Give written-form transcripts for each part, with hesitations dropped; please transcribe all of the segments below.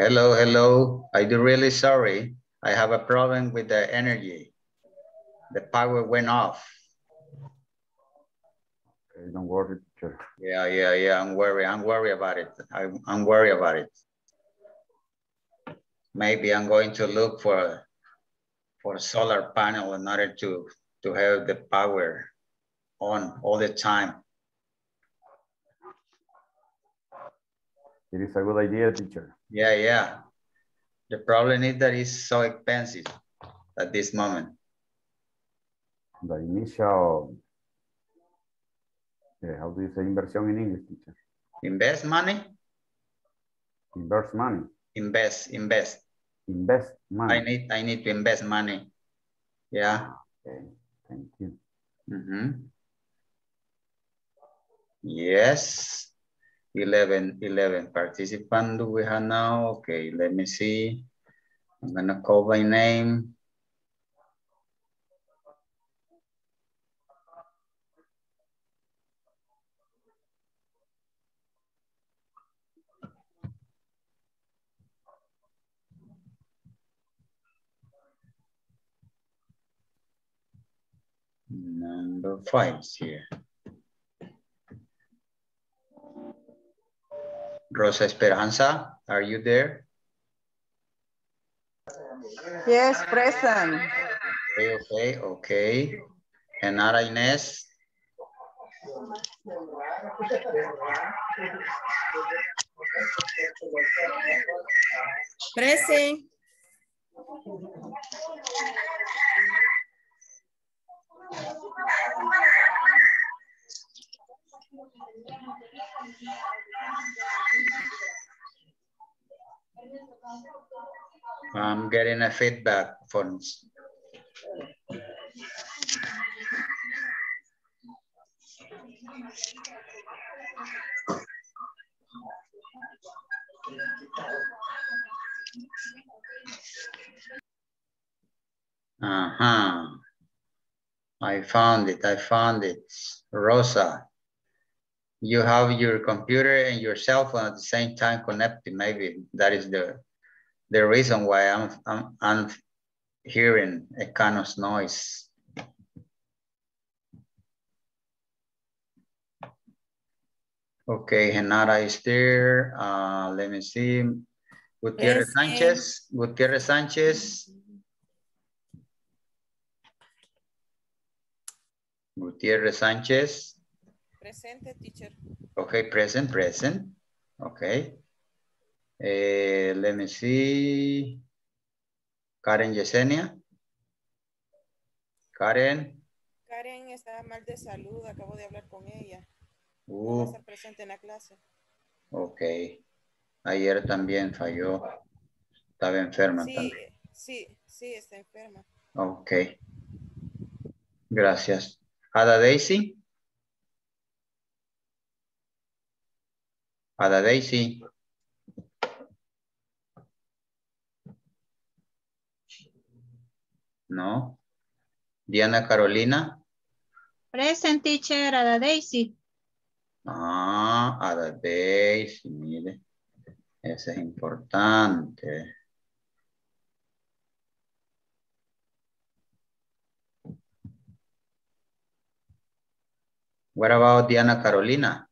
Hello, hello. I do really sorry. I have a problem with the energy. The power went off. Okay, don't worry. Yeah. I'm worried about it. I'm worried about it. Maybe I'm going to look for a solar panel in order to have the power on all the time. It is a good idea, teacher. Yeah. The problem is that it's so expensive at this moment. The initial, how do you say inversión in English, teacher? Invest money? Invest money. Invest. Invest money. I need to invest money. Yeah. Okay, thank you. Mm-hmm. Yes. 11 participant do we have now? Okay, let me see. I'm gonna call by name. Number 5 is here. Rosa Esperanza, are you there? Yes, present. Okay. Genara Inés. Present. I'm getting a feedback from. I found it. Rosa, you have your computer and your cell phone at the same time connected. Maybe that is the reason why I'm hearing a kind of noise. Okay, Genara is there. Let me see. Gutierrez Sanchez. Gutierrez Sanchez. Gutierrez Sanchez. Presente, teacher. Okay, present. Okay. Let me see. Karen Yesenia. Karen está mal de salud. Acabo de hablar con ella. Va a estar presente en la clase. Okay. Ayer también falló. Estaba enferma también. Sí, está enferma. Okay. Gracias. Ada Deysi. Ada Deysi. No. Diana Carolina. Present, teacher. Ada Deysi. Ada Deysi, mire. Eso es importante. What about Diana Carolina?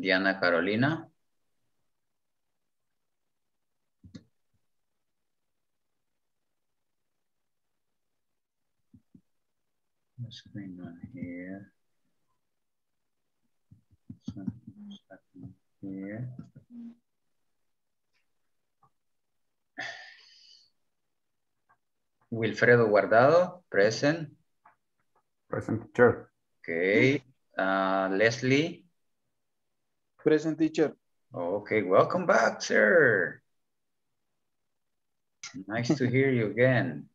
Diana Carolina. What's going on here? Something's happening here. Wilfredo Guardado, present. Present, teacher. Okay. Leslie. Present, teacher. Okay, welcome back, sir. Nice to hear you again.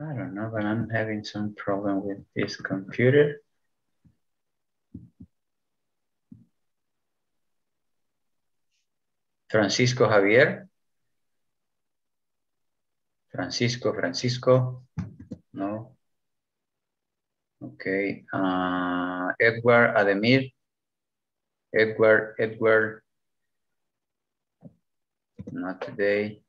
I don't know, but I'm having some problem with this computer. Francisco Javier. Francisco. No. Okay. Edward Ademir. Edward. Not today.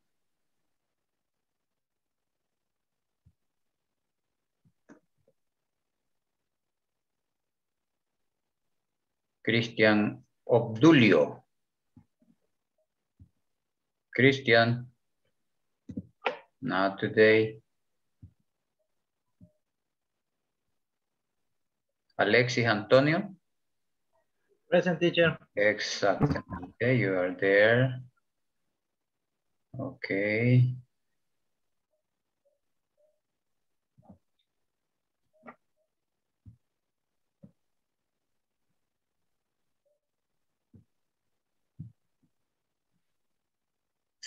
Christian Obdulio. Christian. Not today. Alexis Antonio. Present, teacher. Exactly. Okay, you are there. Okay.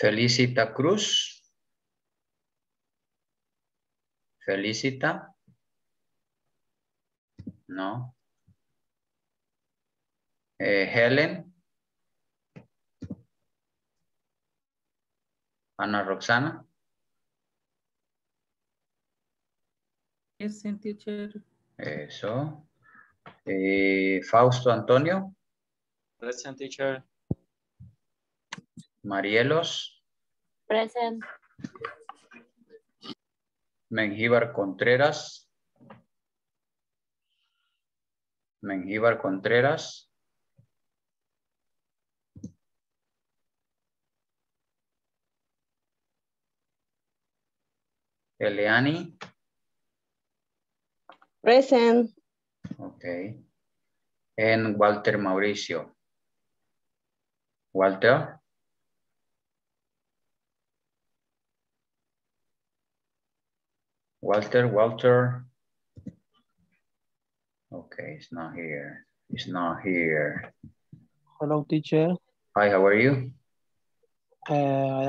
Felicita Cruz. Felicita. No. Helen. Ana Roxana. Yes, teacher. Eso. Fausto Antonio. Present, teacher. Marielos. Present. Menjívar Contreras. Menjívar Contreras. Eliani. Present. Okay. And Walter Mauricio. Walter. Walter. Okay, it's not here. It's not here. Hello, teacher. Hi, how are you? I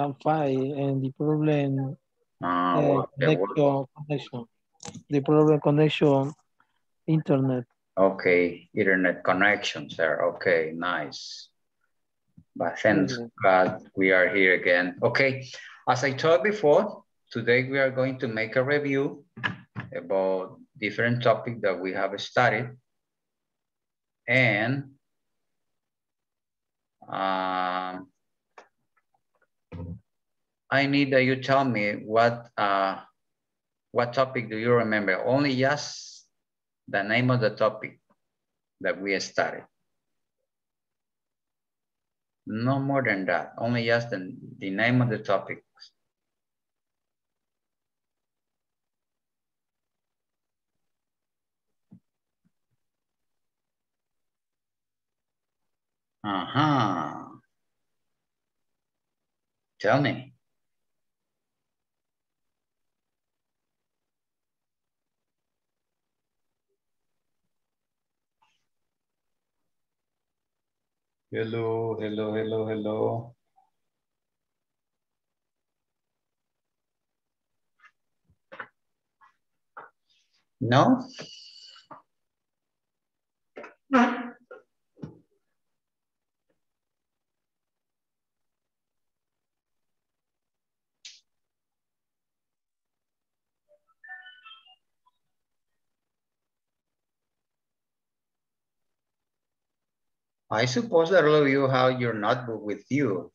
am fine. And the problem connection. The problem connection, internet. Okay, internet connection, sir. Okay, nice. But thanks God we are here again. Okay, as I told before, today we are going to make a review about different topics that we have studied. And I need that you tell me what topic do you remember? Only just the name of the topic that we studied. No more than that, only just the name of the topic. Uh-huh. Tell me. Hello. No? No. I suppose that all of you have your notebook with you.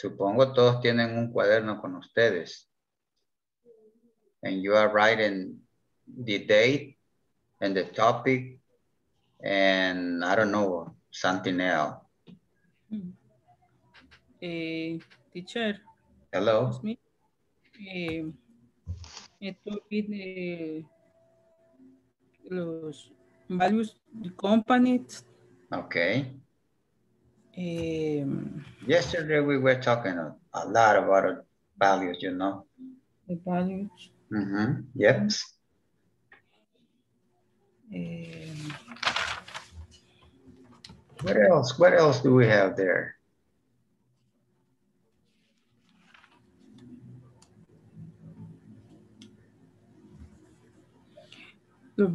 Supongo todos tienen un cuaderno con ustedes. And you are writing the date and the topic and I don't know, something else. Teacher. Hello. Excuse me. Los values the company. Okay. Yesterday we were talking a lot about values, you know. The values. Mm-hmm. Yes. What else do we have there? The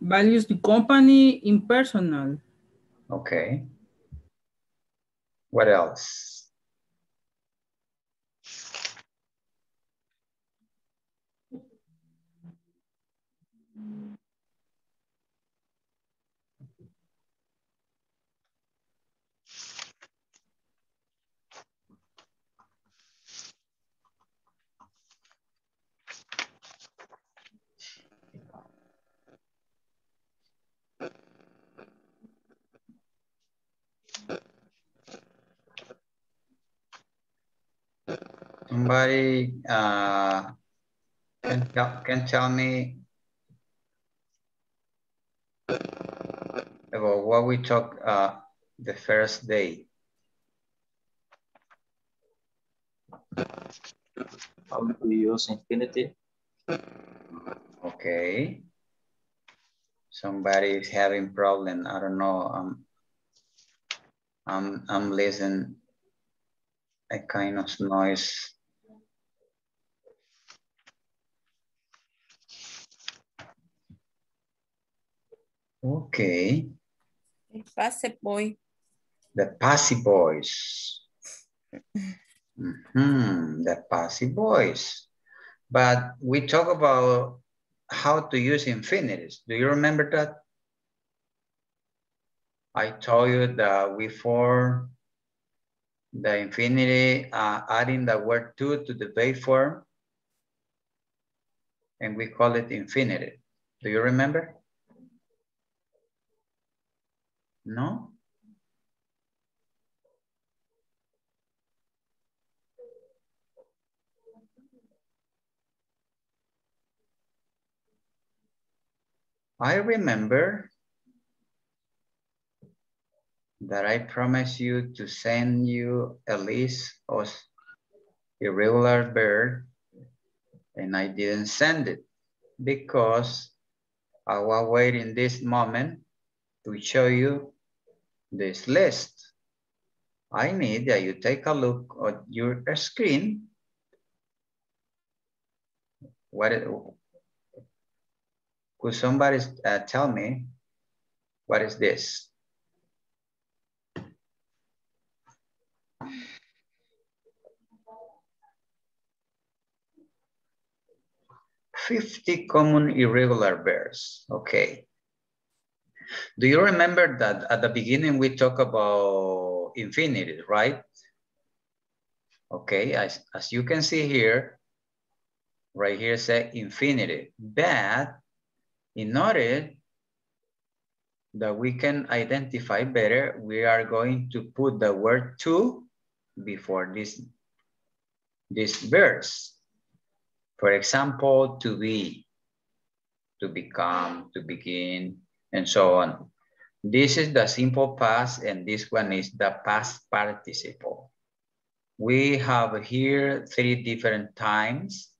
values the company impersonal. Okay. What else? Somebody can tell me about what we talked the first day. How do we use infinitive? Okay. Somebody is having problem. I don't know. I'm listening a kind of noise. Okay. The passe boy. The passe boys. The passe boys. But we talk about how to use infinitives. Do you remember that? I told you that we form the infinity adding the word to the base form, and we call it infinitive. Do you remember? No? I remember that I promised you to send you a list of irregular verbs, and I didn't send it because I was waiting this moment to show you this list. I need that you take a look at your screen. What it, could somebody tell me what is this? "50 common irregular verbs." Okay. Do you remember that at the beginning we talk about infinitive, right? Okay, as you can see here, right here say infinitive, but in order that we can identify better, we are going to put the word to before this verse. For example, to be, to become, to begin, and so on. This is the simple past, and this one is the past participle. We have here three different times.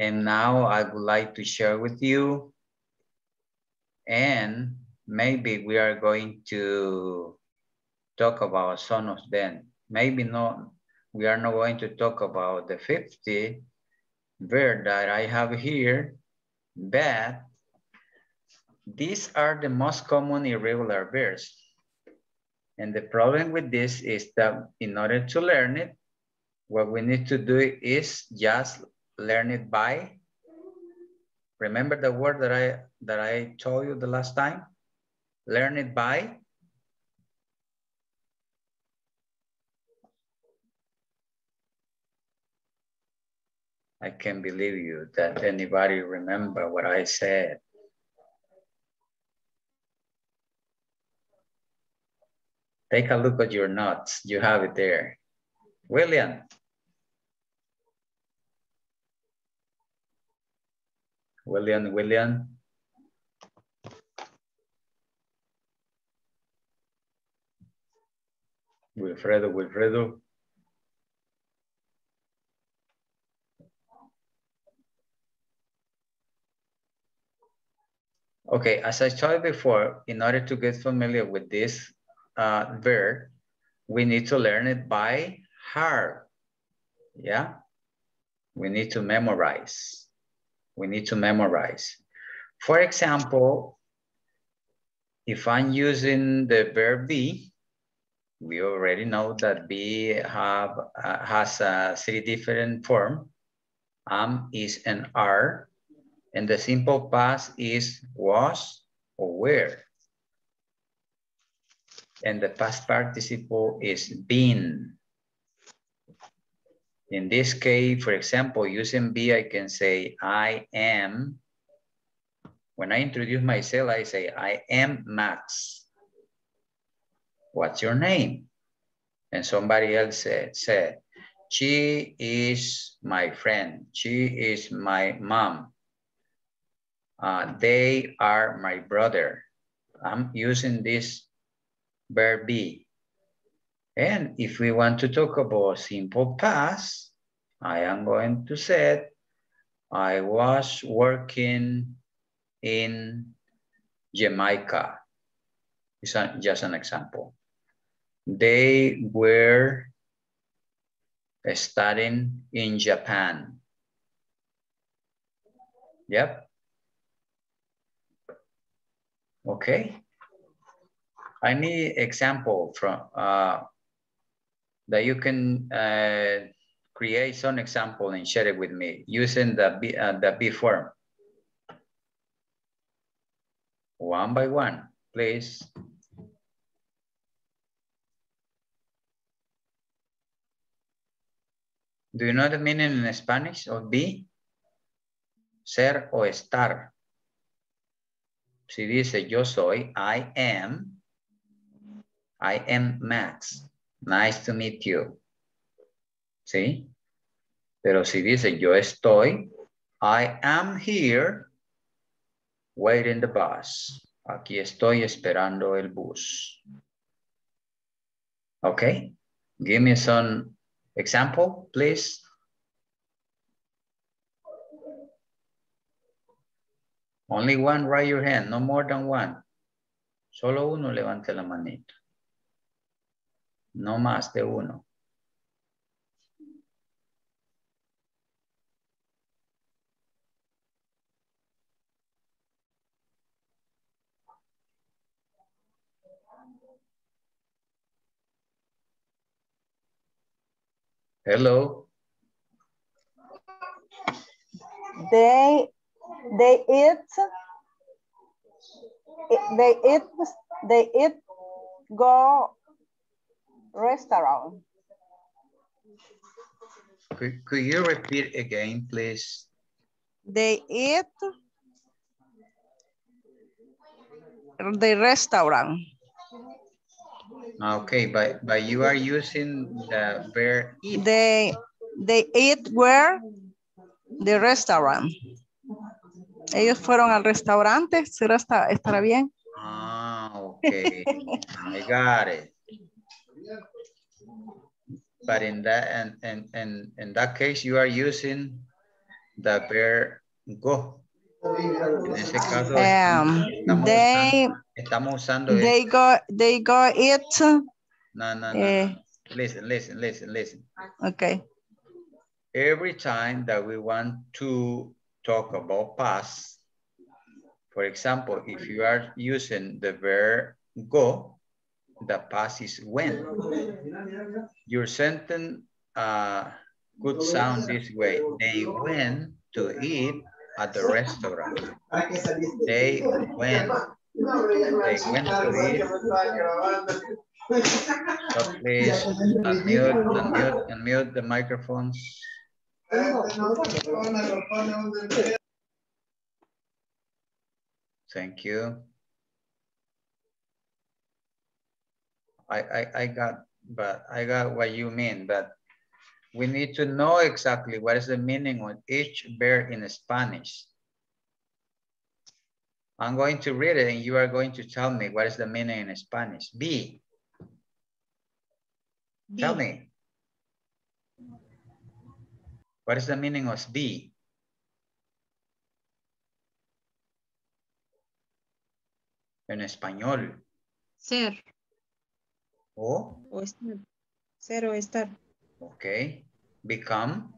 And now I would like to share with you, and maybe we are going to talk about some of them. Maybe not, we are not going to talk about the 50 verb that I have here, but these are the most common irregular verbs. And the problem with this is that in order to learn it, what we need to do is just learn it by, remember the word that I told you the last time? Learn it by I can't believe you that anybody remember what I said. Take a look at your notes. You have it there. William. William. Wilfredo. Okay, as I told you before, in order to get familiar with this verb, we need to learn it by heart. Yeah, we need to memorize. For example, if I'm using the verb be, we already know that be has three different forms. Am, is, and are. And the simple past is was or were. And the past participle is been. In this case, for example, using be, I can say I am. When I introduce myself, I say I am Max. What's your name? And somebody else said She is my friend. She is my mom. They are my brother. I'm using this verb be. And if we want to talk about simple past, I am going to say, I was working in Jamaica. It's just an example. They were studying in Japan. Yep. Okay. I need example from that you can create some example and share it with me using the be form. One by one, please. Do you know the meaning in Spanish of be? Ser o estar. Si dice yo soy, I am Max. Nice to meet you. ¿Sí? Pero si dice yo estoy, I am here waiting the bus. Aquí estoy esperando el bus. Okay, give me some example, please. Only one, raise your hand, no more than one. Solo uno levante la manita. No más de uno. Hello. They eat go restaurant. Could you repeat again, please? They eat the restaurant. Okay, but you are using the verb eat. They eat where? The restaurant. Ellos fueron al restaurante. ¿Será estará bien? Ah, okay. I got it. But in that and in that case, you are using the verb go. En ese caso, they go eat. No. Listen. Okay. Every time that we want to talk about past, for example, if you are using the verb go, the past is when. Your sentence could sound this way. They went to eat at the restaurant. They went to eat. So please unmute the microphones. Thank you. I got what you mean, but we need to know exactly what is the meaning of each verb in Spanish. I'm going to read it and you are going to tell me what is the meaning in Spanish. Be. Tell me. What is the meaning of be? En español. Ser. O estar. Ser o estar. Okay, become.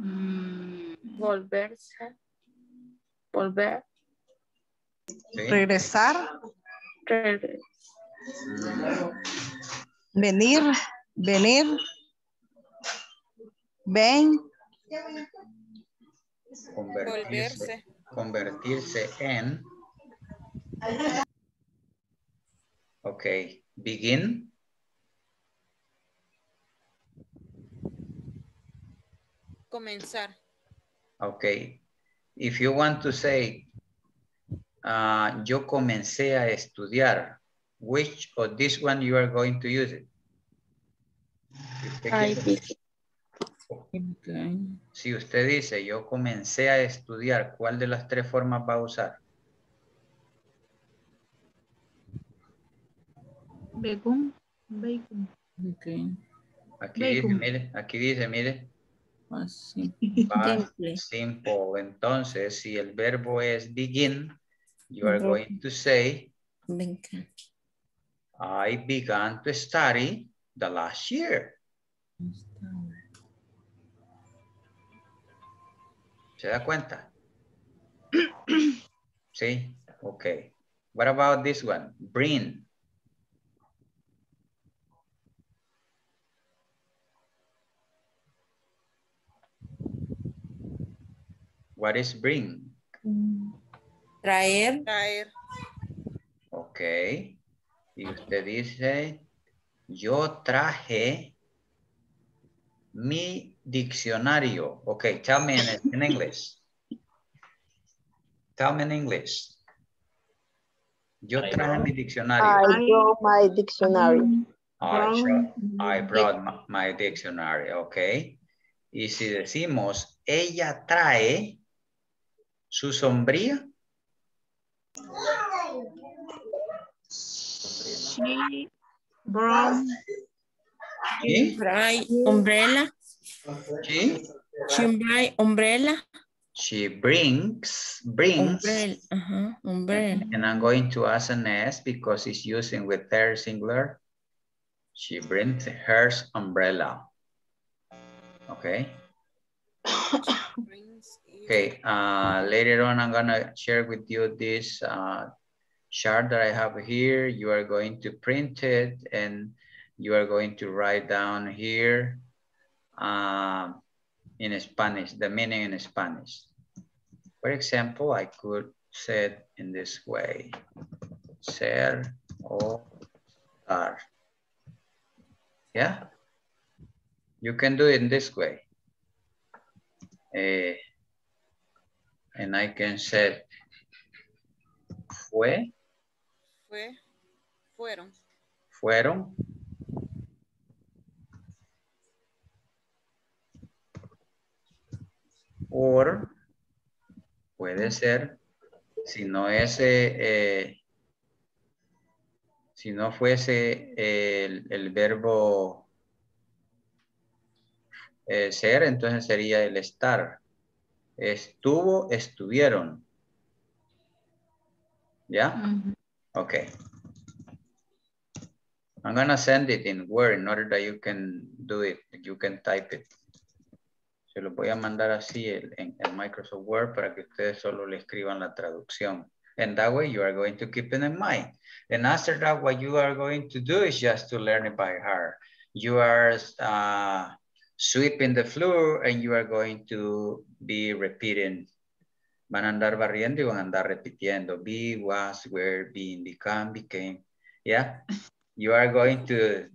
Volver. Sí. Regresar. Venir. Ven. Convertirse en. Okay, begin. Comenzar. Okay. If you want to say, yo comencé a estudiar, which of this one you are going to use it? Ay, si usted dice, yo comencé a estudiar, ¿cuál de las tres formas va a usar? Bacon. Okay. Aquí bacon. Dice, mire, aquí dice, mire. Así. Past simple. Entonces, si el verbo es begin, you are going to say, I began to study the last year. ¿Se da cuenta? Sí, okay. What about this one? Bring. What is bring? Traer. Okay. Y usted dice, yo traje mi diccionario. Okay, tell me in English. Tell me in English. Yo traje mi diccionario. I brought my dictionary. I brought my dictionary. Okay. Y si decimos, ella trae su sombrilla. She brought umbrella. She brings umbrella. And I'm going to ask an S because it's using with her singular. She brings her umbrella. Okay. Okay. Later on, I'm gonna share with you this chart that I have here. You are going to print it and you are going to write down here in Spanish, the meaning in Spanish. For example, I could say it in this way. Ser o estar. Yeah? You can do it in this way. And I can say, fueron. Or puede ser, si no ese, si no fuese el verbo ser, entonces sería el estar. Estuvo, estuvieron. Yeah? Mm-hmm. Okay. I'm gonna send it in Word in order that you can do it. You can type it. Se lo voy a mandar así en el Microsoft Word para que ustedes solo le escriban la traducción. And that way you are going to keep it in mind. And after that, what you are going to do is just to learn it by heart. You are... sweeping the floor and you are going to be repeating. Van a andar barriendo y van a andar repitiendo. Be, was, were, being, become, became. Yeah. You are going to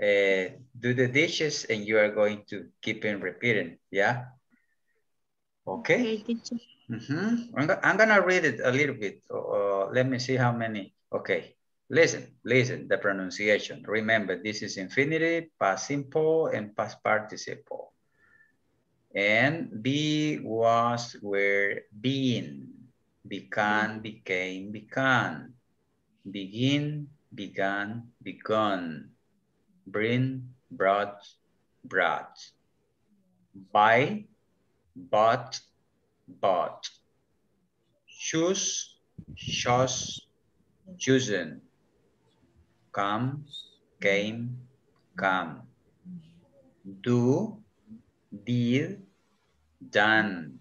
do the dishes and you are going to keep on repeating. Yeah. Okay. Mm-hmm. I'm going to read it a little bit. Let me see how many. Okay. Listen, the pronunciation. Remember, this is infinitive, past simple, and past participle. And be, was, were, been. Began, became, began. Begin, began, begun. Bring, brought, brought. Buy, bought, bought. Choose, chose, chosen. Come, came, come. Do, did, done.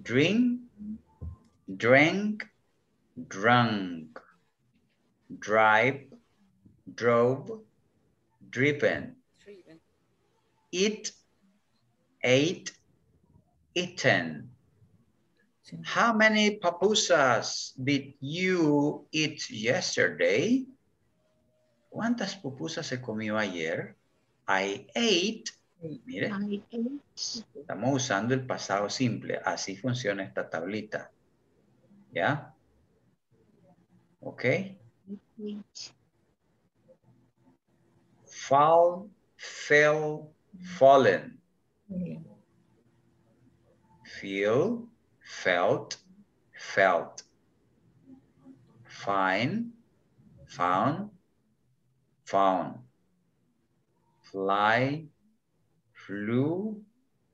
Drink, drank, drunk. Drive, drove, driven. Eat, ate, eaten. How many pupusas did you eat yesterday? ¿Cuántas pupusas se comió ayer? I ate. Mire, I ate. Estamos usando el pasado simple. Así funciona esta tablita. ¿Ya? Ok. Fall, fell, fallen. Feel, felt, felt. Fine, found, found. Fly, flew,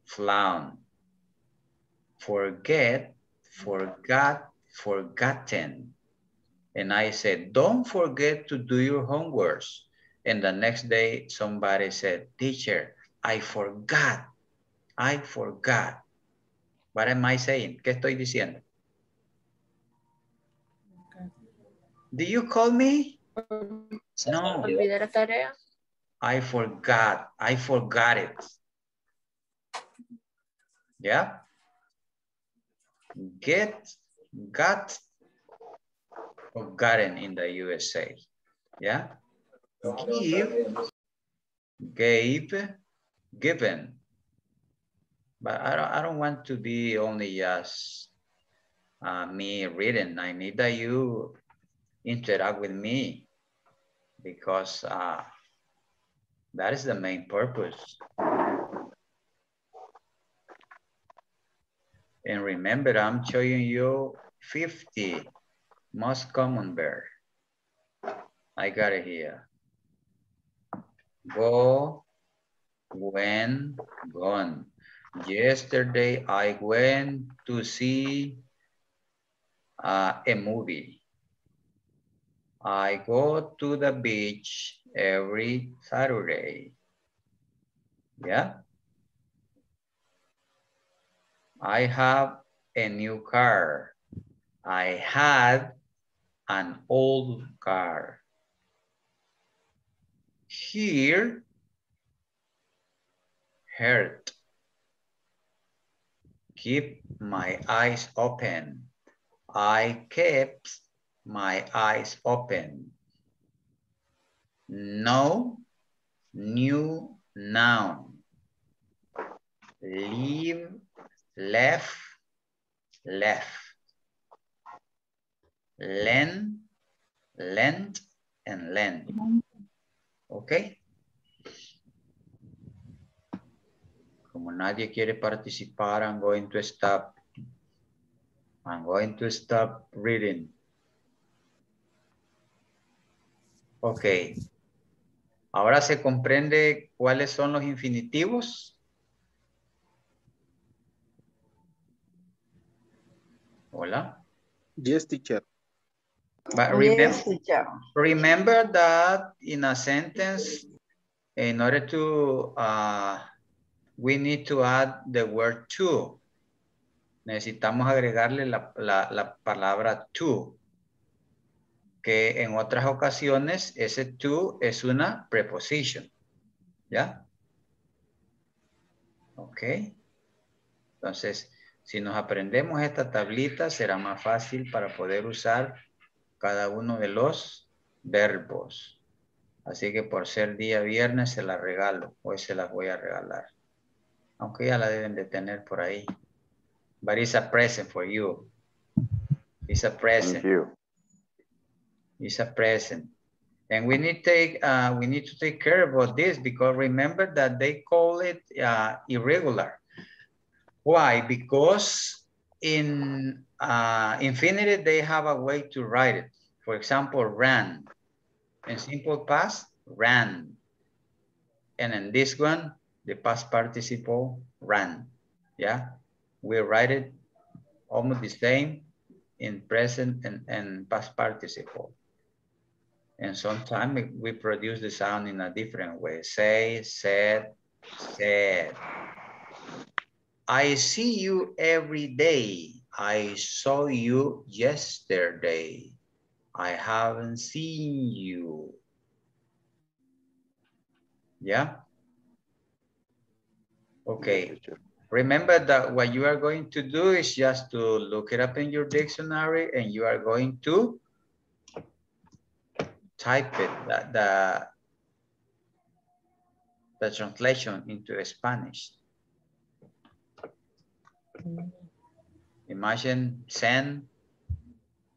flown. Forget, forgot, forgotten. And I said, don't forget to do your homework. And the next day, somebody said, teacher, I forgot. I forgot. What am I saying? ¿Qué estoy diciendo? Okay. Do you call me? No. I forgot. I forgot it. Yeah. Get, got, forgotten in the USA. Yeah. Give, gave, given. But I don't want to be only just me reading. I need that you interact with me because that is the main purpose. And remember, I'm showing you 50 most common verbs. I got it here. Go, went, gone. Yesterday, I went to see a movie. I go to the beach every Saturday. Yeah. I have a new car. I had an old car. Here, hurt. Keep my eyes open. I kept my eyes open. No, new noun. Leave, left, left. Lend, lent, and lend. Okay. Como nadie quiere participar, I'm going to stop. I'm going to stop reading. Okay. Ahora se comprende cuáles son los infinitivos. Hola. Yes, teacher. But remember that in a sentence, in order to, we need to add the word to. Necesitamos agregarle la palabra to. Que en otras ocasiones, ese to es una preposición. ¿Ya? Ok. Entonces, si nos aprendemos esta tablita, será más fácil para poder usar cada uno de los verbos. Así que por ser día viernes se la regalo. Hoy se las voy a regalar. Aunque ya la deben de tener por ahí. But it's a present for you. It's a present. Thank you. It's a present. And we need to take care about this because remember that they call it irregular. Why? Because in infinitive, they have a way to write it. For example, ran. In simple past, ran. And in this one, the past participle, ran. Yeah? We write it almost the same in present and past participle. And sometimes we produce the sound in a different way. Say, said, said. I see you every day. I saw you yesterday. I haven't seen you. Yeah? Okay. Remember that what you are going to do is just to look it up in your dictionary and you are going to type it, the translation into Spanish. Imagine send,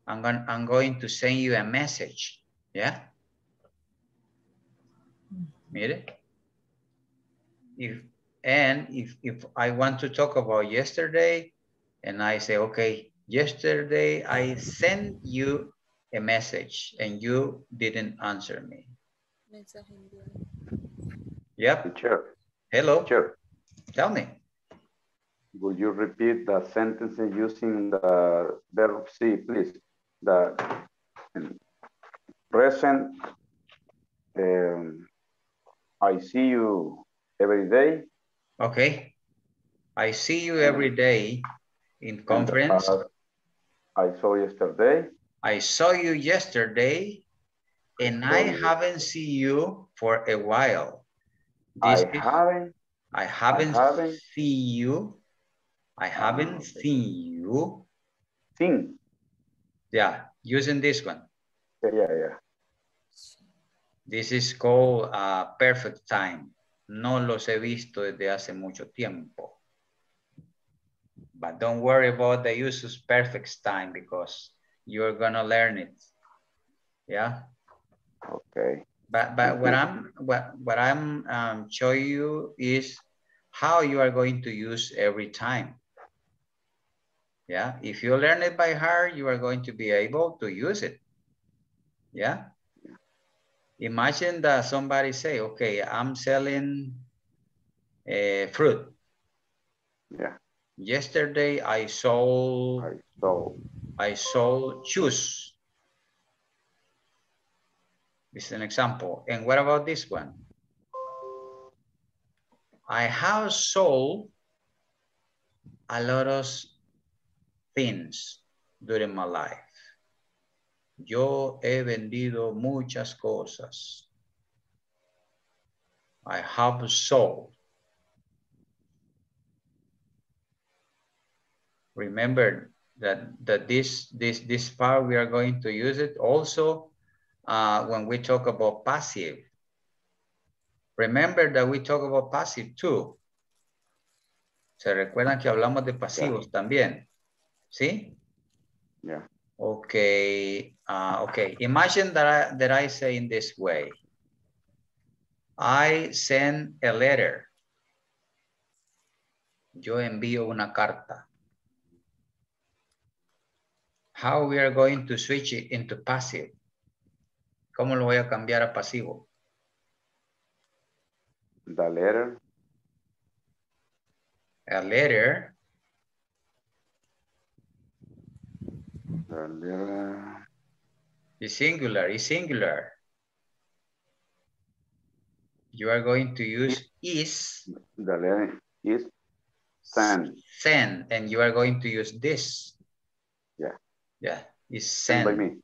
I'm going to send you a message. Yeah? Mire, if I want to talk about yesterday, and I say, okay, yesterday I sent you a message and you didn't answer me. Yep. Sure. Hello. Sure. Tell me. Would you repeat the sentence using the verb see, please? The present, I see you every day. Okay. I see you every day in conference. I saw yesterday. I saw you yesterday, and I haven't seen you for a while. I haven't seen you. Seen. Yeah, using this one. Yeah. This is called perfect time. No los he visto desde hace mucho tiempo. But don't worry about the use of perfect time because you're gonna learn it. Yeah. Okay. But what I'm showing you is how you are going to use every time. Yeah. If you learn it by heart, you are going to be able to use it. Yeah. Imagine that somebody say, okay, I'm selling fruit. Yeah. Yesterday I sold shoes. This is an example. And what about this one? I have sold a lot of things during my life. Yo he vendido muchas cosas. I have sold. Remember that this part we are going to use it also when we talk about passive. Remember that we talk about passive too. Se recuerdan que hablamos de pasivos también, ¿sí? Yeah. Okay. Okay. Imagine that I say in this way. I send a letter. Yo envío una carta. How we are going to switch it into passive. ¿Cómo lo voy a cambiar a pasivo? The letter. A letter. The letter. Is singular. You are going to use is. The letter is send. Send, and you are going to use this. Yeah. Yeah, it's sent. By me.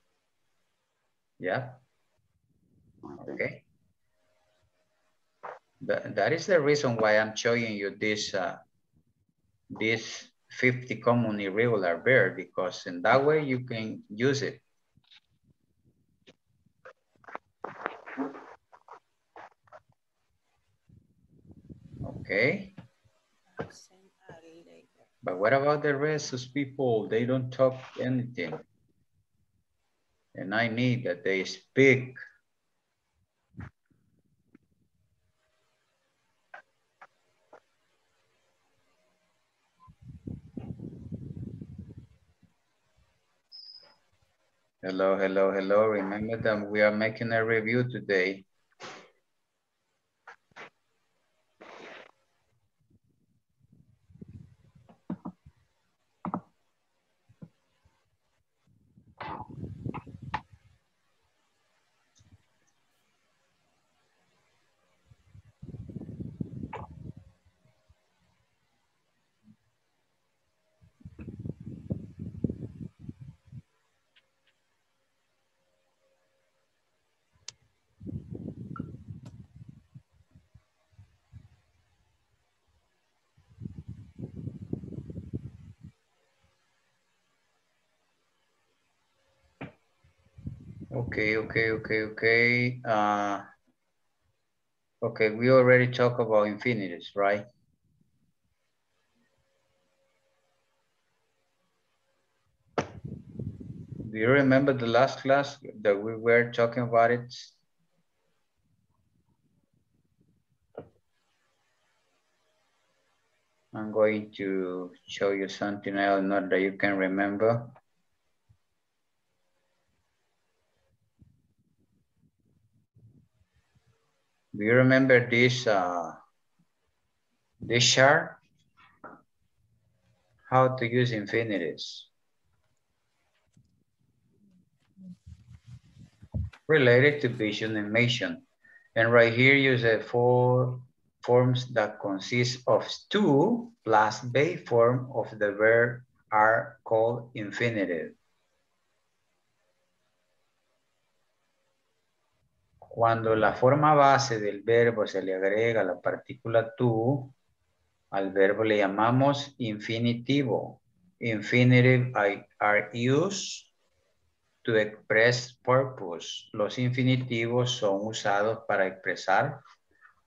Yeah. Okay. That is the reason why I'm showing you this, this 50 common irregular verbs, because in that way you can use it. Okay. But what about the rest of people? They don't talk anything. And I need that they speak. Hello, hello, hello. Remember that we are making a review today. Okay. Okay, we already talked about infinitives, right? Do you remember the last class that we were talking about it? I'm going to show you something I don't know that you can remember. Do you remember this, this chart? How to use infinitives. Related to vision animation. And right here use the four forms that consist of to plus the form of the verb are called infinitive. Cuando la forma base del verbo se le agrega la partícula to, al verbo le llamamos infinitivo. Infinitive are used to express purpose. Los infinitivos son usados para expresar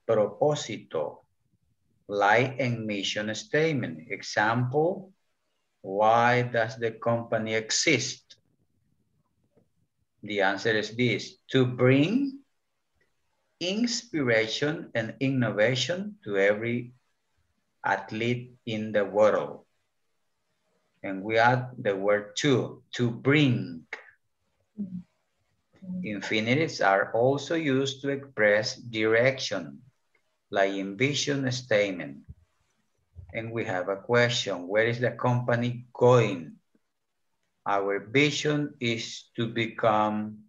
propósito. Like in mission statement. Example, why does the company exist? The answer is this, to bring inspiration and innovation to every athlete in the world. And we add the word to bring. Infinitives are also used to express direction, like in vision statement. And we have a question, where is the company going? Our vision is to become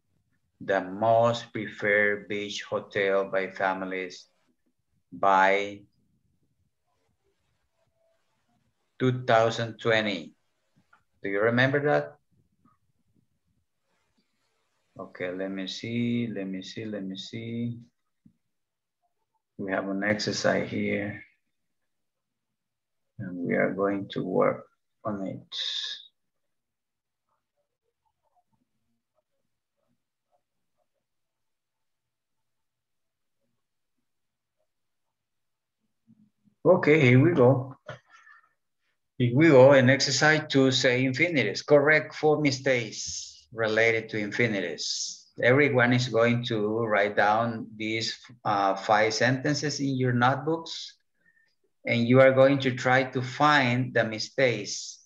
the most preferred beach hotel by families by 2020. Do you remember that? Okay, let me see. We have an exercise here and we are going to work on it. Okay, here we go. Here we go, an exercise to say infinitives. Correct four mistakes related to infinitives. Everyone is going to write down these 5 sentences in your notebooks, and you are going to try to find the mistakes.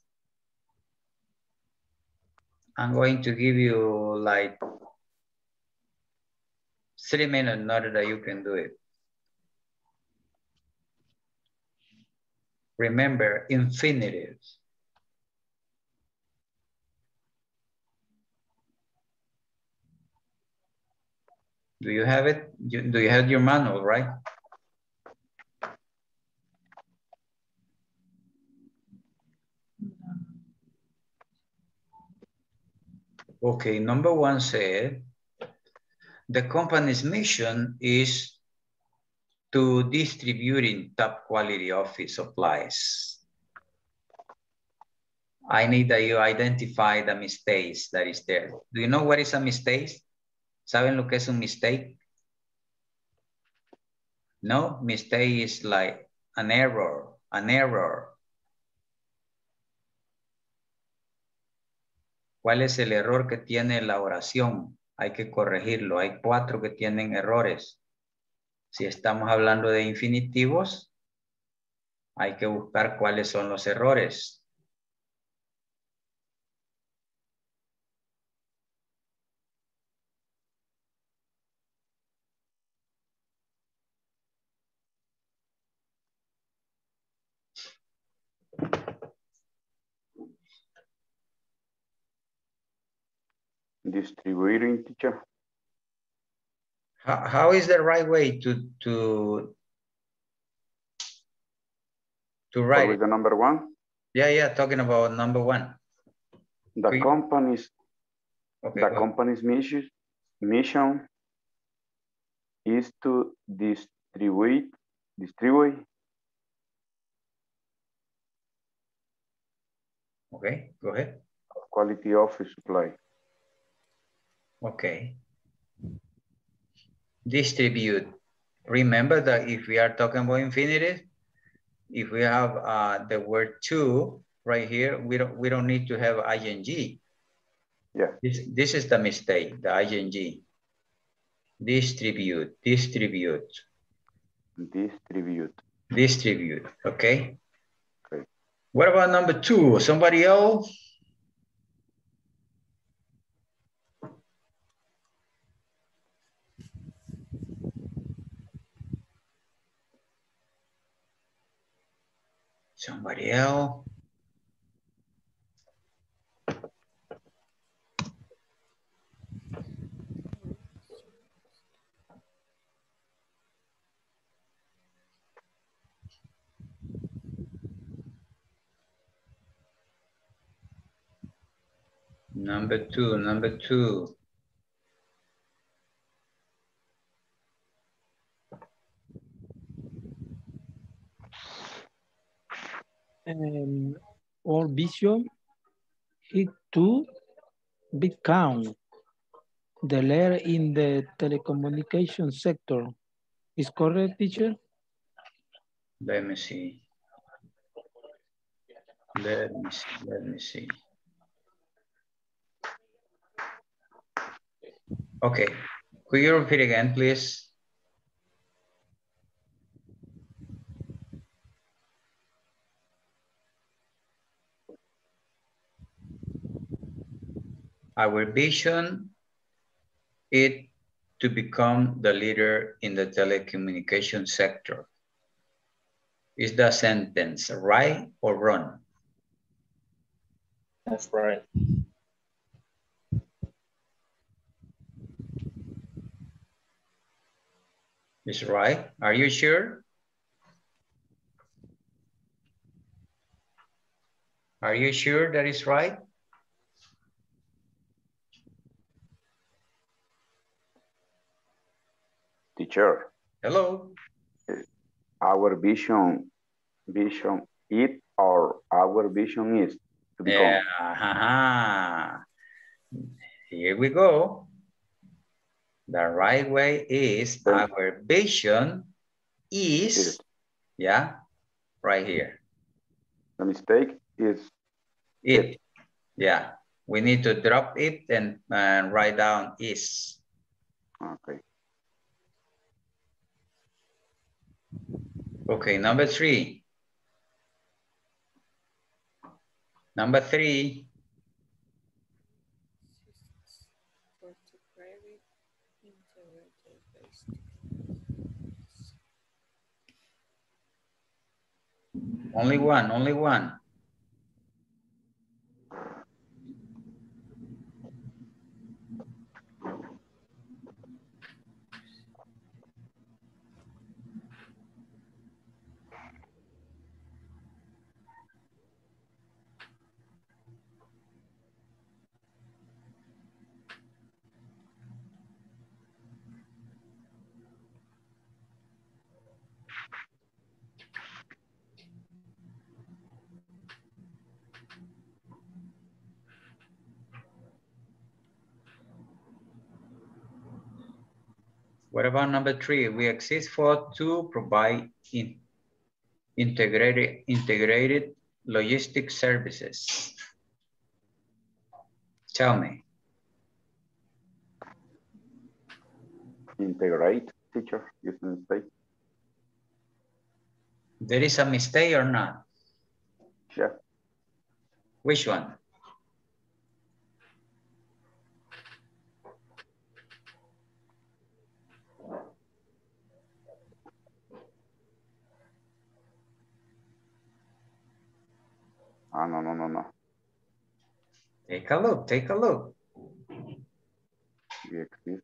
I'm going to give you like 3 minutes in order that you can do it. Remember, infinitives. Do you have it? Do you have your manual, right? Okay, number 1 said, the company's mission is to distributing top quality office supplies. I need that you identify the mistakes that is there. Do you know what is a mistake? ¿Saben lo que es un mistake? No, mistake is like an error, ¿Cuál es el error que tiene la oración? Hay que corregirlo, hay 4 que tienen errores. Si estamos hablando de infinitivos, hay que buscar cuáles son los errores. Distributing, teacher. How is the right way to write? With the number 1? Yeah, talking about number 1. The company's mission is to distribute. Okay, go ahead. Quality office supply. Okay. Distribute. Remember that if we are talking about infinitive, if we have the word to right here, we don't need to have ing. Yeah. This is the mistake, the ing. Distribute. Okay. What about number 2? Somebody else? Somebody else? Number 2. Or vision is to become the leader in the telecommunication sector. Is correct, teacher? Let me see. Okay, could you repeat again, please? Our vision is to become the leader in the telecommunication sector. Is that sentence right or wrong? That's right. It's right. Are you sure? Are you sure that it's right? Teacher. Hello. Our vision it or our vision is to become. Yeah. Here we go. The right way is our vision is, yeah, right here. The mistake is it. Yeah, we need to drop it and write down is. Okay. Okay, number 3. Number 3. Only one. What about number 3? We exist for to provide integrated logistics services. Tell me. Integrate, teacher, is a mistake. There is a mistake or not? Sure. Yeah. Which one? Oh, no. Take a look. We exist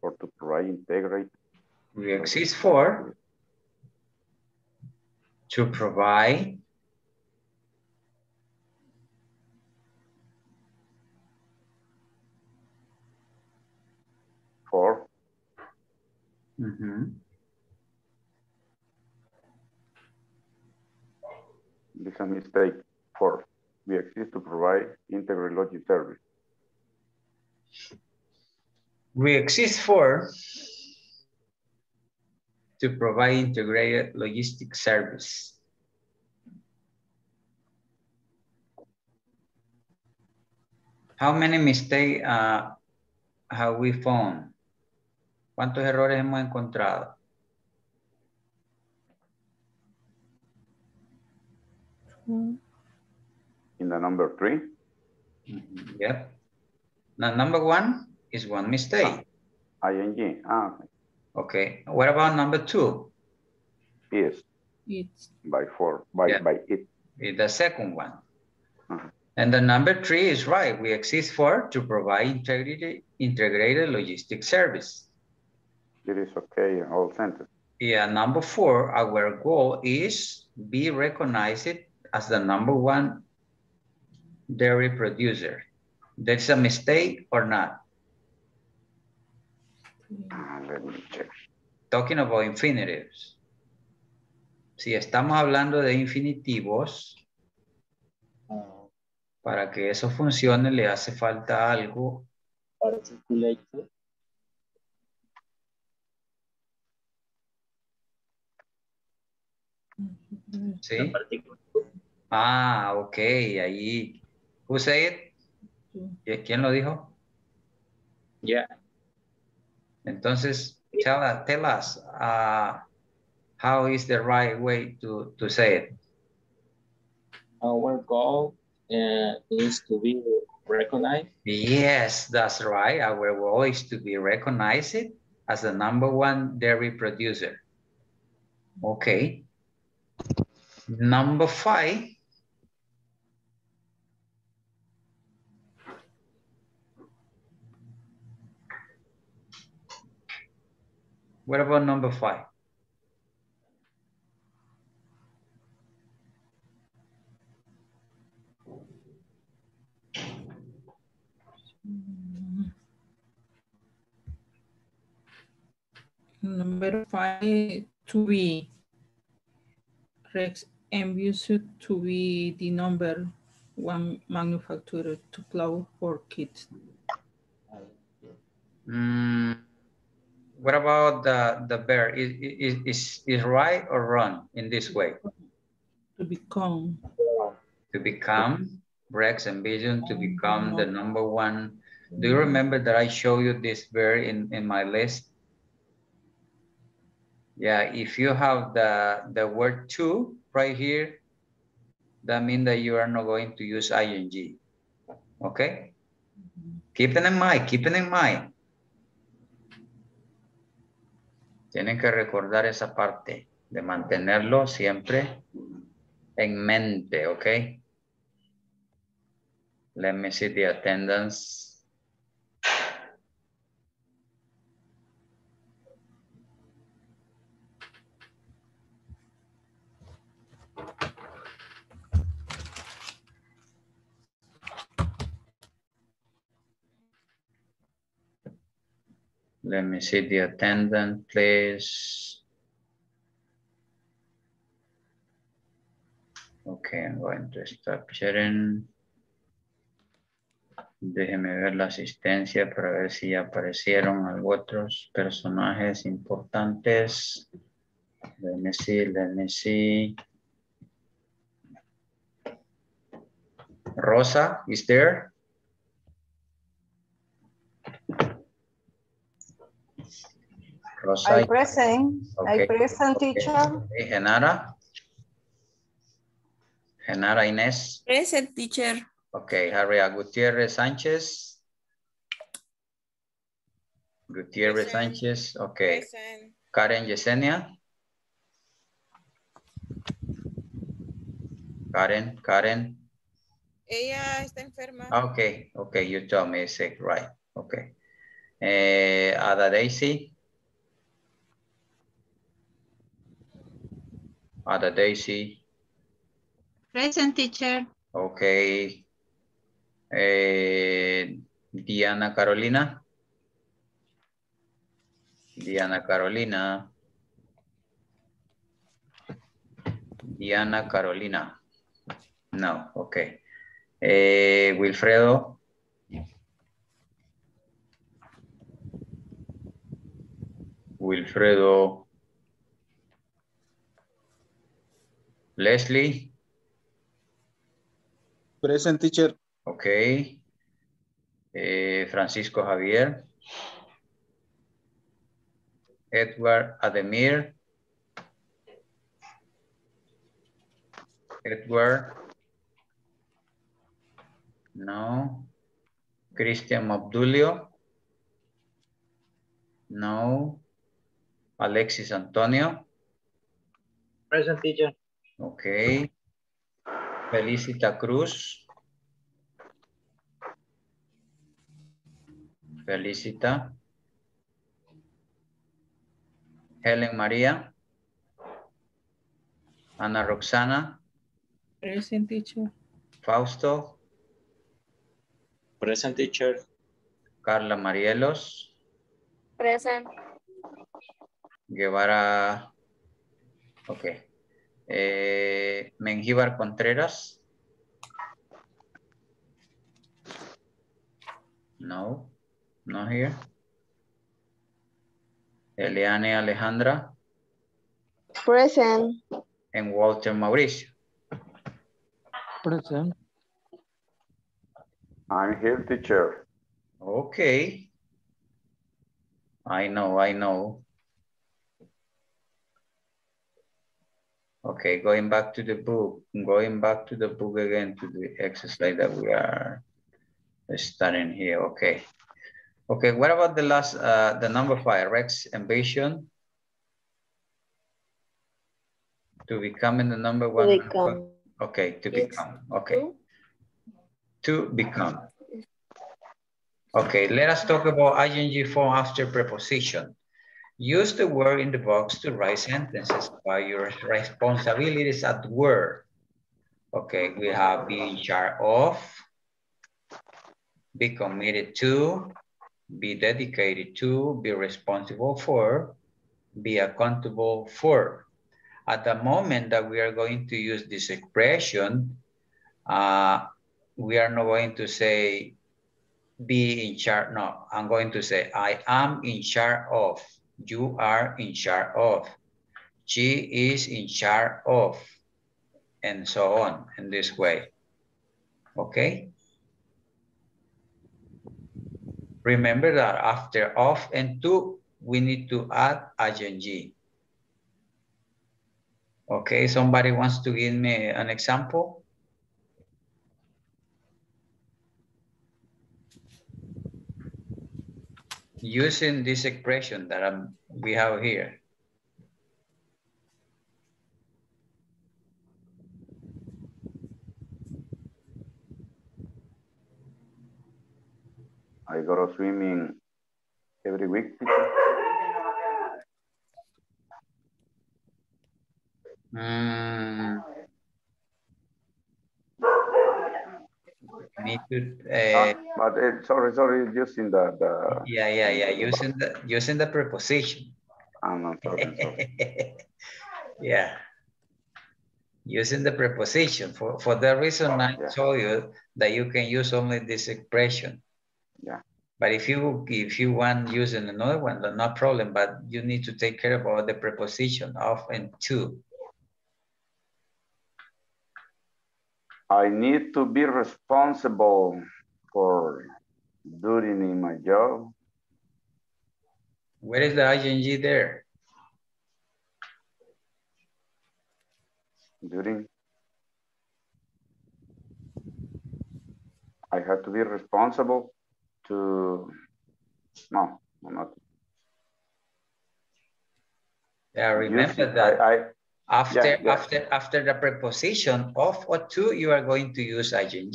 for to provide integrate. We exist for to provide for This is a mistake. We exist to provide integrated logistics service. We exist to provide integrated logistics service. How many mistakes have we found? ¿Cuántos errores hemos encontrado? the number 3? Yep. Now, number 1 is one mistake. ING. Ah, okay. Okay. What about number 2? Is. It's. By 4. By, yeah. By it. It's the second one. Uh-huh. And the number 3 is right. We exist for to provide integrated logistic service. It is okay in all sentences. Yeah, number 4, our goal is be recognized as the #1 dairy producer. There's a mistake or not? Let me check. Talking about infinitives. Si estamos hablando de infinitivos, para que eso funcione le hace falta algo. Articulated. Sí. Ah, ok, ahí. Who said it? ¿Quién lo dijo? Yeah. Entonces, tell us how is the right way to say it? Our goal is to be recognized. Yes, that's right. Our goal is to be recognized as the #1 dairy producer. Okay. Number 5. What about number 5? Number 5, to be Rex envisioned to be the #1 manufacturer to plow for kids. What about the bear? Is right or wrong in this way? To become. To become. Rex envisioned to become the #1. Do you remember that I showed you this bear in my list? Yeah, if you have the word to right here, that means that you are not going to use ING. Okay? Keep it in mind, keep it in mind. Tienen que recordar esa parte de mantenerlo siempre en mente, okay? Let me see the attendance. Let me see the attendant, please. Okay, I'm going to stop sharing. Déjeme ver la asistencia para ver si ya aparecieron otros personajes importantes. Let me see, let me see. Rosa, is there? Rosa. I present, okay. Teacher. Okay. Genara. Genara Inés. Present, teacher. Okay, Javier. Gutierrez Sanchez. Gutierrez present. Sanchez. Okay. Present. Karen Yesenia. Karen. Ella está enferma. Okay, you told me sick, right? Okay. Ada Deysi. Ada Deysi. Present, teacher. Okay. Diana Carolina. Diana Carolina. No, okay. Wilfredo. Leslie. Present, teacher. Okay. Francisco Javier. Edward Ademir. No. Christian Obdulio. No. Alexis Antonio. Present, teacher. Okay. Felicita Cruz. Felicita. Helen María. Ana Roxana. Present, teacher. Fausto. Present, teacher. Carla Marielos. Present. Guevara. Okay. Menjívar Contreras. No, not here. Eliani Alejandra. Present. And Walter Mauricio. Present. I'm here, teacher. Okay. I know. Okay, going back to the book again, to the exercise that we are starting here. Okay. Okay, what about the last, the number 5, Rex ambition? To becoming the number 1. To become. Okay, to become, okay. To become. Okay, let us talk about ing form after preposition. Use the word in the box to write sentences about your responsibilities at work. Okay, we have be in charge of, be committed to, be dedicated to, be responsible for, be accountable for. At the moment that we are going to use this expression, we are not going to say be in charge. No, I'm going to say I am in charge of. You are in charge of. She is in charge of. And so on in this way. Okay? Remember that after of and to, we need to add ing. Okay, somebody wants to give me an example? Using this expression that we have here. I go to swimming every week. But it's sorry, using the yeah, using the preposition. I'm not talking. Yeah, using the preposition for that reason. I told you that you can use only this expression. Yeah. But if you want using another one, no problem. But you need to take care about the preposition of and to. I need to be responsible for doing in my job. Where is the ing there? During. I have to be responsible to, no, I'm not. Yeah, remember that. After the preposition of or to, you are going to use ing.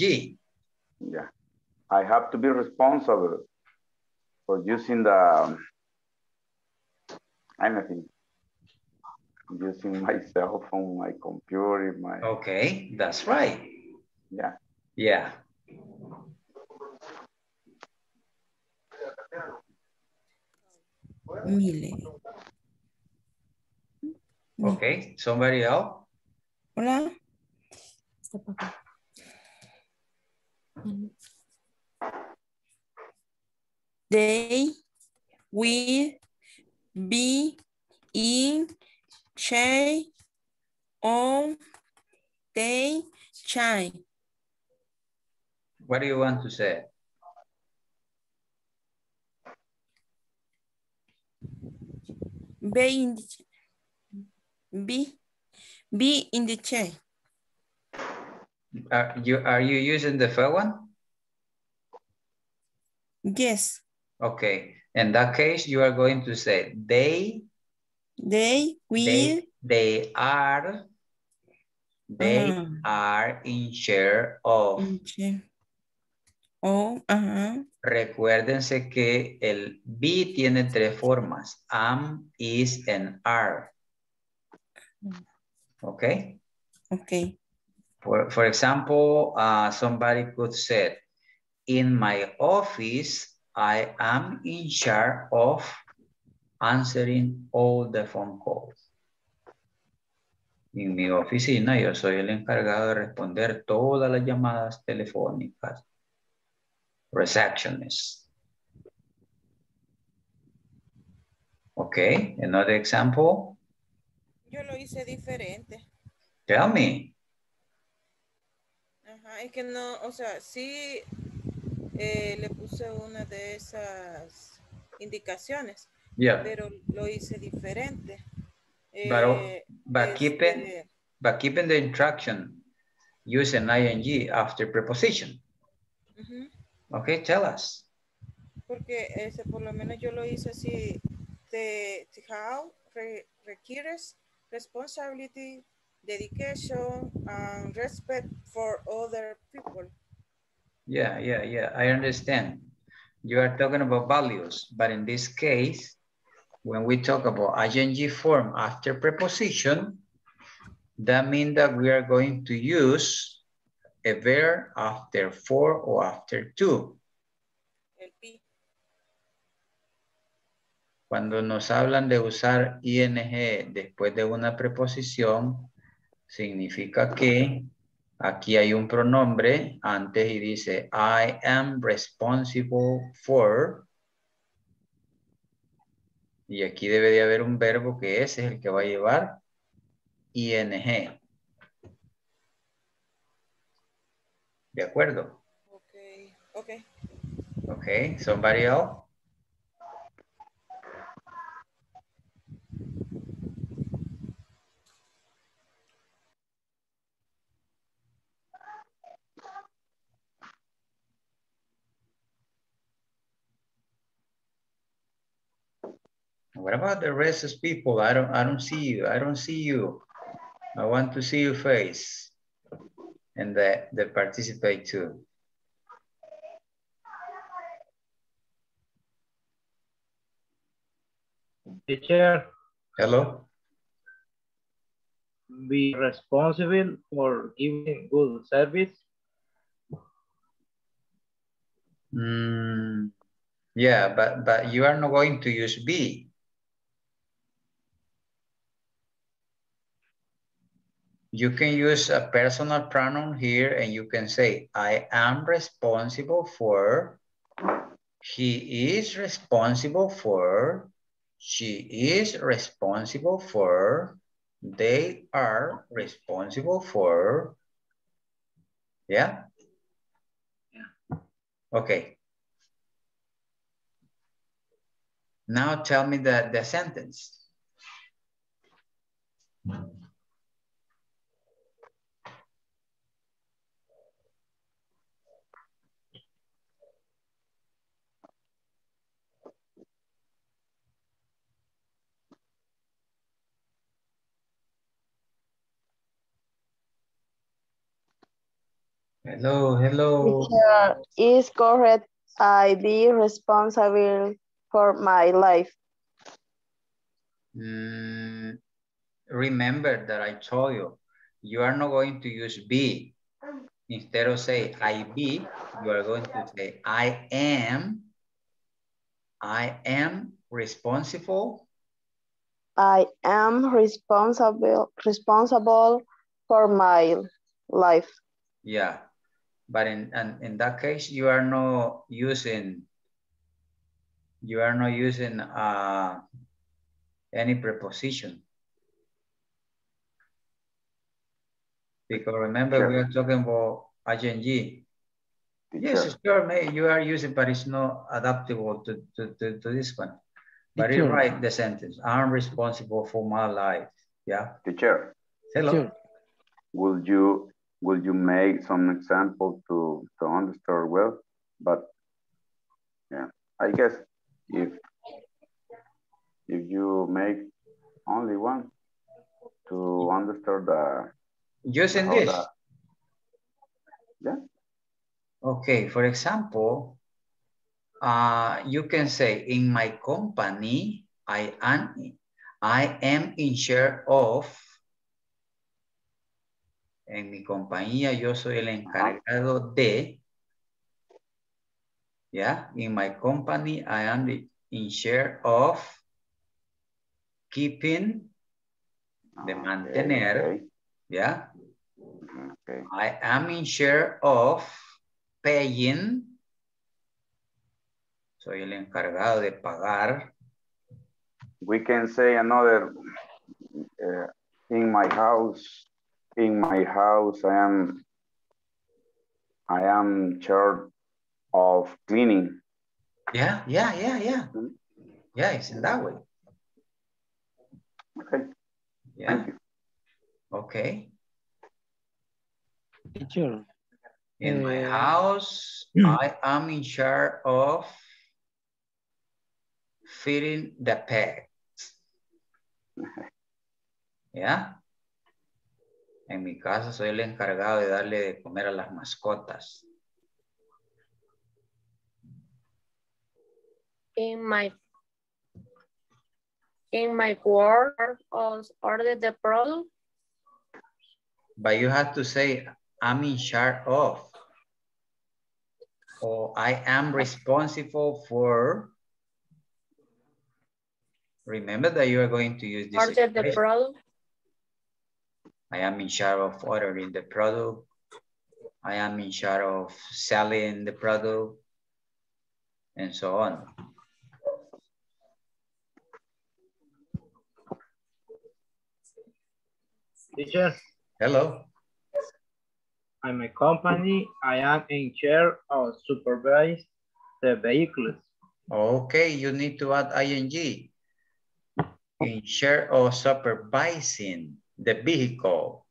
Yeah, I have to be responsible for using the anything. Using my cell phone, my computer, my. Okay, that's right. Yeah. Yeah. Okay, somebody else? Hola. They will be in charge on their child. What do you want to say? Be in the chair. Are you using the first one? Yes. Okay. In that case, you are going to say they are, they are in share of. Recuérdense que el be tiene tres formas. Am, is, and are. Okay? Okay. For example, somebody could say, in my office, I am in charge of answering all the phone calls. En mi oficina, yo soy el encargado de responder todas las llamadas telefónicas. Receptionist. Okay, another example. Yo lo hice diferente. Tell me. Ajá, es que no, o sea, sí le puse una de esas indicaciones, yeah, pero lo hice diferente. But keeping the instruction, use an ing after preposition. Uh-huh. Okay, tell us. Porque ese por lo menos yo lo hice así. The how requires responsibility, dedication, and respect for other people. Yeah, yeah, yeah. I understand. You are talking about values, but in this case, when we talk about ing form after preposition, that means that we are going to use a verb after for or after to. Cuando nos hablan de usar ing después de una preposición, significa que aquí hay un pronombre antes y dice I am responsible for. Y aquí debe de haber un verbo que ese es el que va a llevar ing. ¿De acuerdo? Okay, okay. Okay, somebody else? What about the rest of people? I don't see you. I don't see you. I want to see your face. And the participate too. Teacher. Hello. Be responsible for giving good service. Yeah, but you are not going to use be. You can use a personal pronoun here and you can say, I am responsible for, he is responsible for, she is responsible for, they are responsible for. Yeah? Yeah. Okay. Now tell me the sentence. Hello, hello. Is correct. I be responsible for my life. Remember that I told you, you are not going to use be. Instead of say I be, you are going to say I am responsible. I am responsible for my life. Yeah. But in that case, you are not using any preposition. Because remember, sure, we are talking about ing. Yes, sure, mate, you are using, but it's not adaptable to this one. But you write the sentence, I'm responsible for my life. Yeah. Teacher. Hello. Sure. Will you make some example to understand well? But Yeah, I guess if you make only one to understand the using this. The, yeah. Okay, for example, you can say in my company, I am in charge of. En mi compañía, yo soy el encargado de. Yeah, in my company, I am the, in charge of keeping, de mantener. Okay. Yeah. Okay. I am in charge of paying. Soy el encargado de pagar. We can say another, in my house. In my house, I am charged of cleaning. Yeah, yeah, yeah, yeah. Mm-hmm. Yeah, it's in that way. Okay. Yeah. Thank you. Okay. Teacher. In my house, I am in charge of feeding the pets. Yeah. En mi casa soy el encargado de darle de comer a las mascotas. In my work, order the product. But you have to say, I'm in charge of. Or I am responsible for. Remember that you are going to use this. Order the product. I am in charge of ordering the product. I am in charge of selling the product, and so on. Teacher. Hello. I'm a company. I am in charge of supervise the vehicles. Okay, you need to add ing. In charge of supervising the vehicle.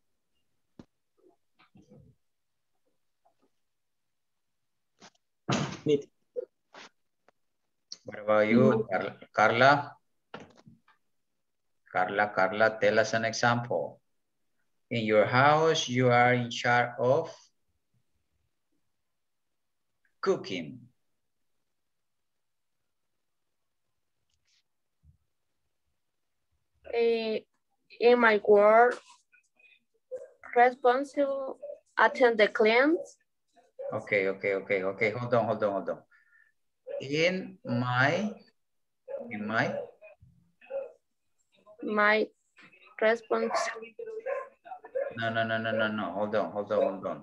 What about you, Carla? Carla, tell us an example. In your house, you are in charge of cooking. In my work, responsible attend the clients. Okay. Hold on. In my response. No. Hold on.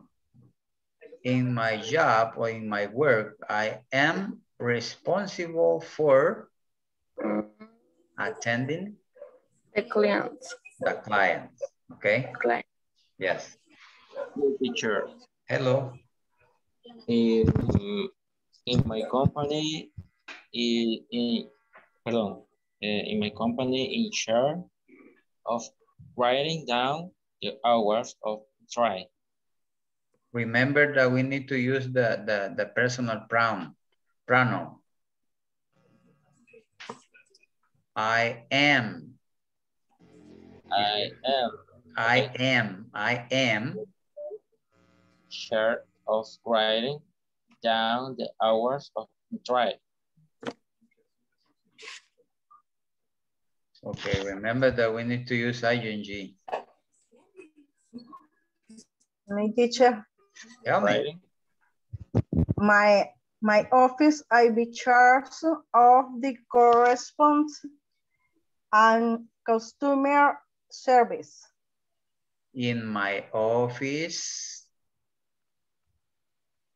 In my job or in my work, I am responsible for attending the clients. The client, okay? Client. Yes. Teacher. Hello. In my company, in charge of writing down the hours of trial. Remember that we need to use the personal pronoun. I am sure of writing down the hours of the trial. Okay, remember that we need to use ing. My teacher. Tell me. My office, I be charged of the correspondence and customer service. In my office,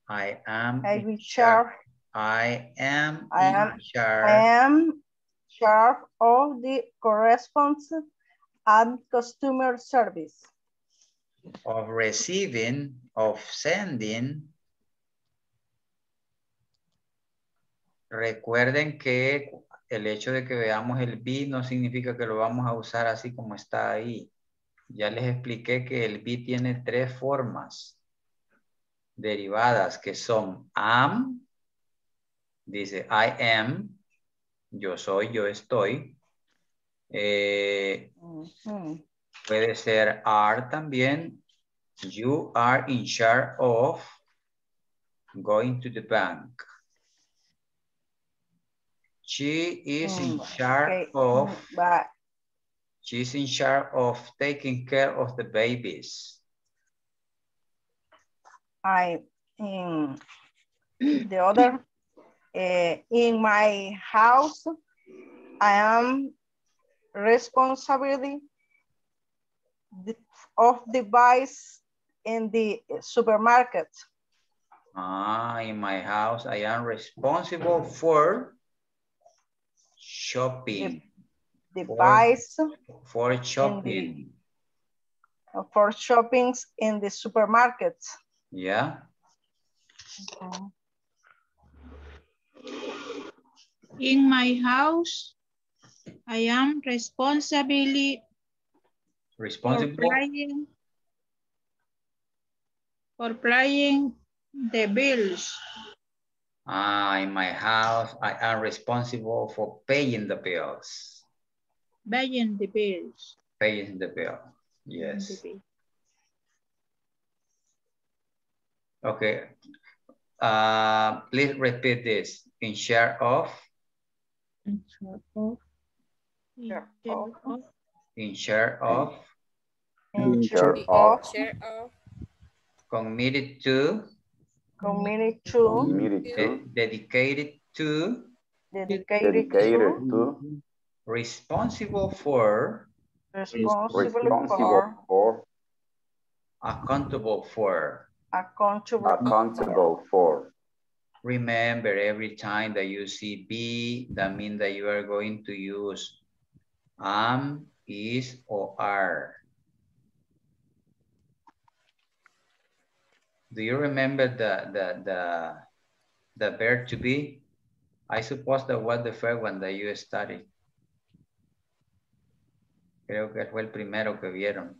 I am in charge of the correspondence and customer service. Of receiving, of sending. Recuerden que el hecho de que veamos el be no significa que lo vamos a usar así como está ahí. Ya les expliqué que el be tiene tres formas derivadas que son am, Dice, I am, yo soy, yo estoy. Puede ser are también. You are in charge of going to the bank. She is in charge of, she's in charge of taking care of the babies. I in the other, in my house, I am responsible of the buys in the supermarket. Ah, in my house, I am responsible for shopping. The buys for shopping. The, for shoppings in the supermarket. Yeah. Okay. In my house, I am responsible for paying the bills. Ah, in my house, I am responsible for paying the bills. Paying the bills. Paying the bill. Yes. The bill. Okay. Please repeat this. In charge of. In charge of. In charge of. In charge of. Committed to. Committed to. Dedicated to. Dedicated to. Responsible for. Responsible for. Accountable for. Accountable for. Remember, every time that you see be, that means that you are going to use am, is, or are. Do you remember the verb to be? I suppose that was the first one that you studied. Creo que fue el primero que vieron.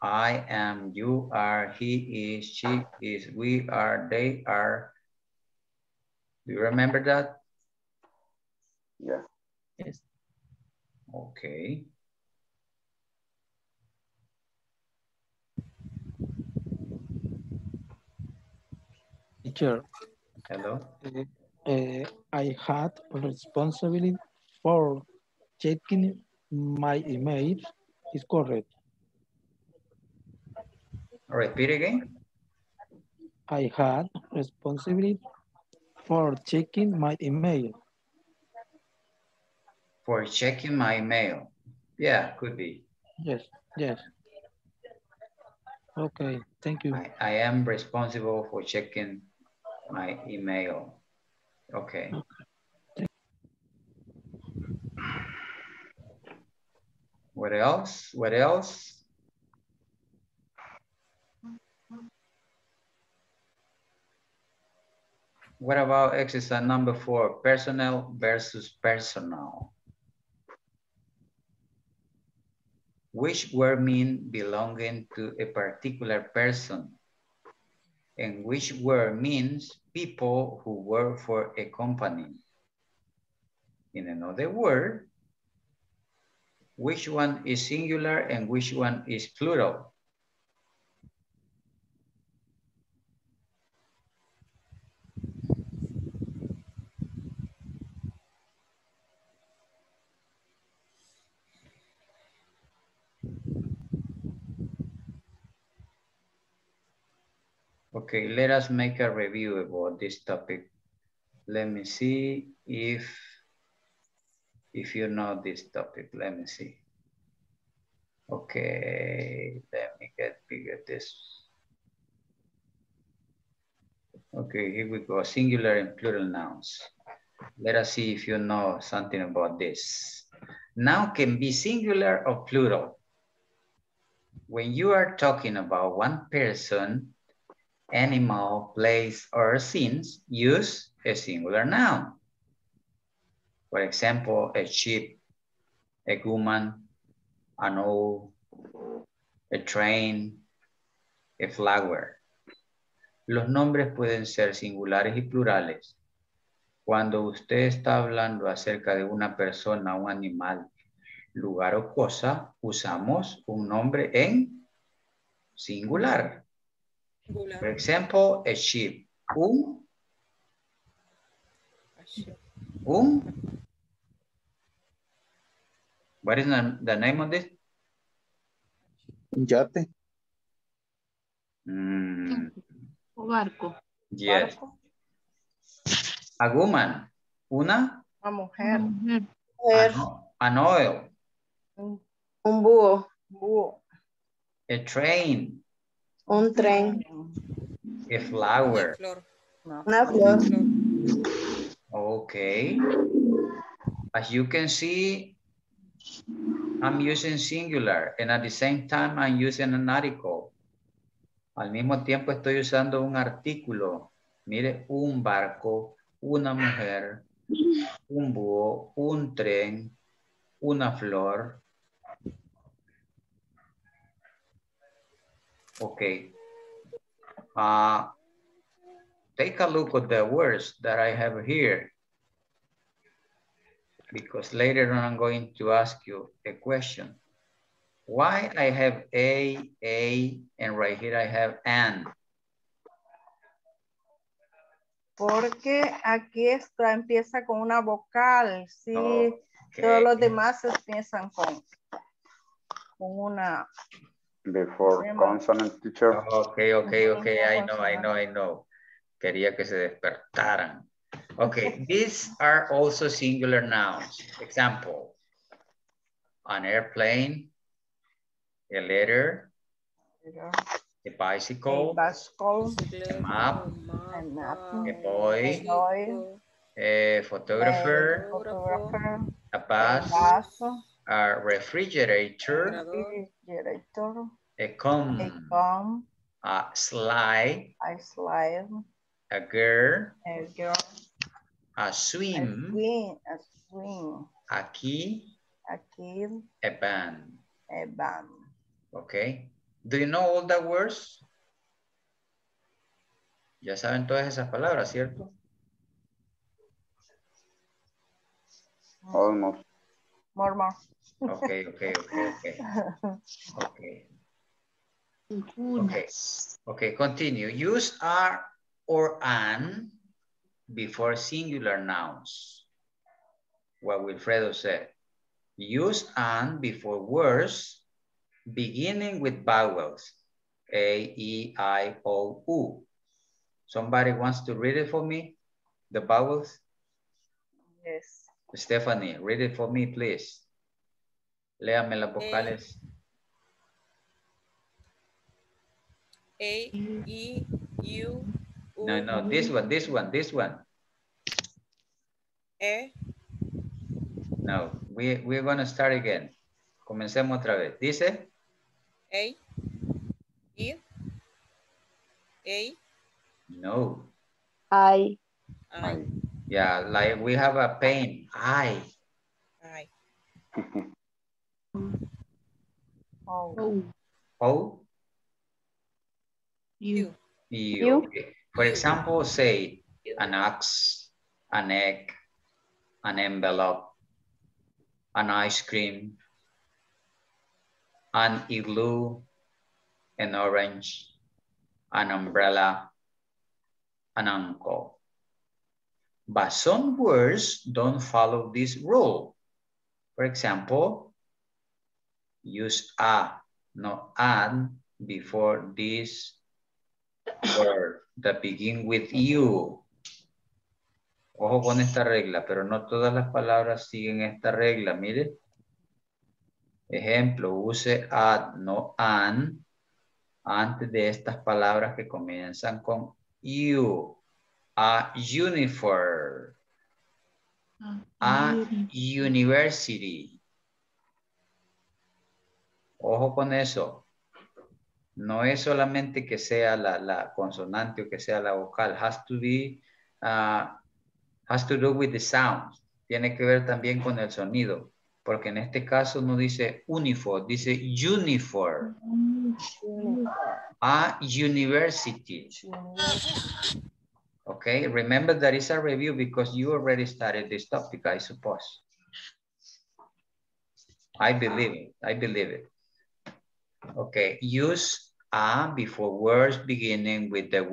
I am, you are, he is, she is, we are, they are. Do you remember that? Yeah. Yes. Okay. Teacher. Hello. I had responsibility for checking my email. Is correct. Repeat again. I had responsibility for checking my email. For checking my mail. Yeah, could be. Yes, yes. Okay, thank you. I am responsible for checking my email. Okay. What else? What else? What about exercise number 4, personal versus personal? Which word mean belonging to a particular person? And which word means people who work for a company? In another word, which one is singular and which one is plural? Okay, let us make a review about this topic. Let me see if you know this topic. Let me see. Okay, let me get bigger this. Okay, here we go. Singular and plural nouns. Let us see if you know something about this. Noun can be singular or plural. When you are talking about one person, animal, place, or scenes, use a singular noun. For example, a sheep, a woman, an owl, a train, a flower. Los nombres pueden ser singulares y plurales. Cuando usted está hablando acerca de una persona, un animal, lugar o cosa, usamos un nombre en singular. For example, a sheep. What is the name of this? Yate. Barco. Yes. Barco. A woman. Una. A mujer. An oil. Un búho. Búho. A train. Un tren. A flower. Una flor. Okay. As you can see, I'm using singular and at the same time I'm using an article. Al mismo tiempo estoy usando un artículo. Mire, un barco, una mujer, un búho, un tren, una flor. Okay. Take a look at the words that I have here, because later on I'm going to ask you a question. Why I have a, and right here I have an. Porque aquí esto empieza con una vocal, sí. Okay. Todos los demás empiezan con una. Before consonant, teacher. Okay, I know. Quería que se despertaran. Okay, these are also singular nouns. Example, an airplane, a letter, a bicycle, a map, a boy, a photographer, a bus, a refrigerator, a comb, a slide, a girl, a swim, a key, a band. Okay. Do you know all the words? Ya saben todas esas palabras, ¿cierto? Almost. More. Okay, continue. Use are or an before singular nouns. What Wilfredo said. Use an before words beginning with vowels. A, E, I, O, U. Somebody wants to read it for me? The vowels? Yes. Stephanie, read it for me, please. Léame las vocales. A, E, U, U. No, this one. E. No, we're going to start again. Comencemos otra vez. Dice. A, I, A. No. I. Yeah, like we have a pain. I. O. You. Okay. For example, say an ox, an egg, an envelope, an ice cream, an igloo, an orange, an umbrella, an uncle. But some words don't follow this rule. For example, use a, not an, before this word that begin with you. Ojo con esta regla, pero no todas las palabras siguen esta regla, mire. Ejemplo, use ad, no an, antes de estas palabras que comienzan con you. A uniform, a university. Ojo con eso. No es solamente que sea la consonante o que sea la vocal. Has to be, has to do with the sound. Tiene que ver también con el sonido. Porque en este caso no dice uniform, dice uniform. A university. Okay, remember that it's a review because you already started this topic, I suppose. I believe it. Okay, use a before words beginning with the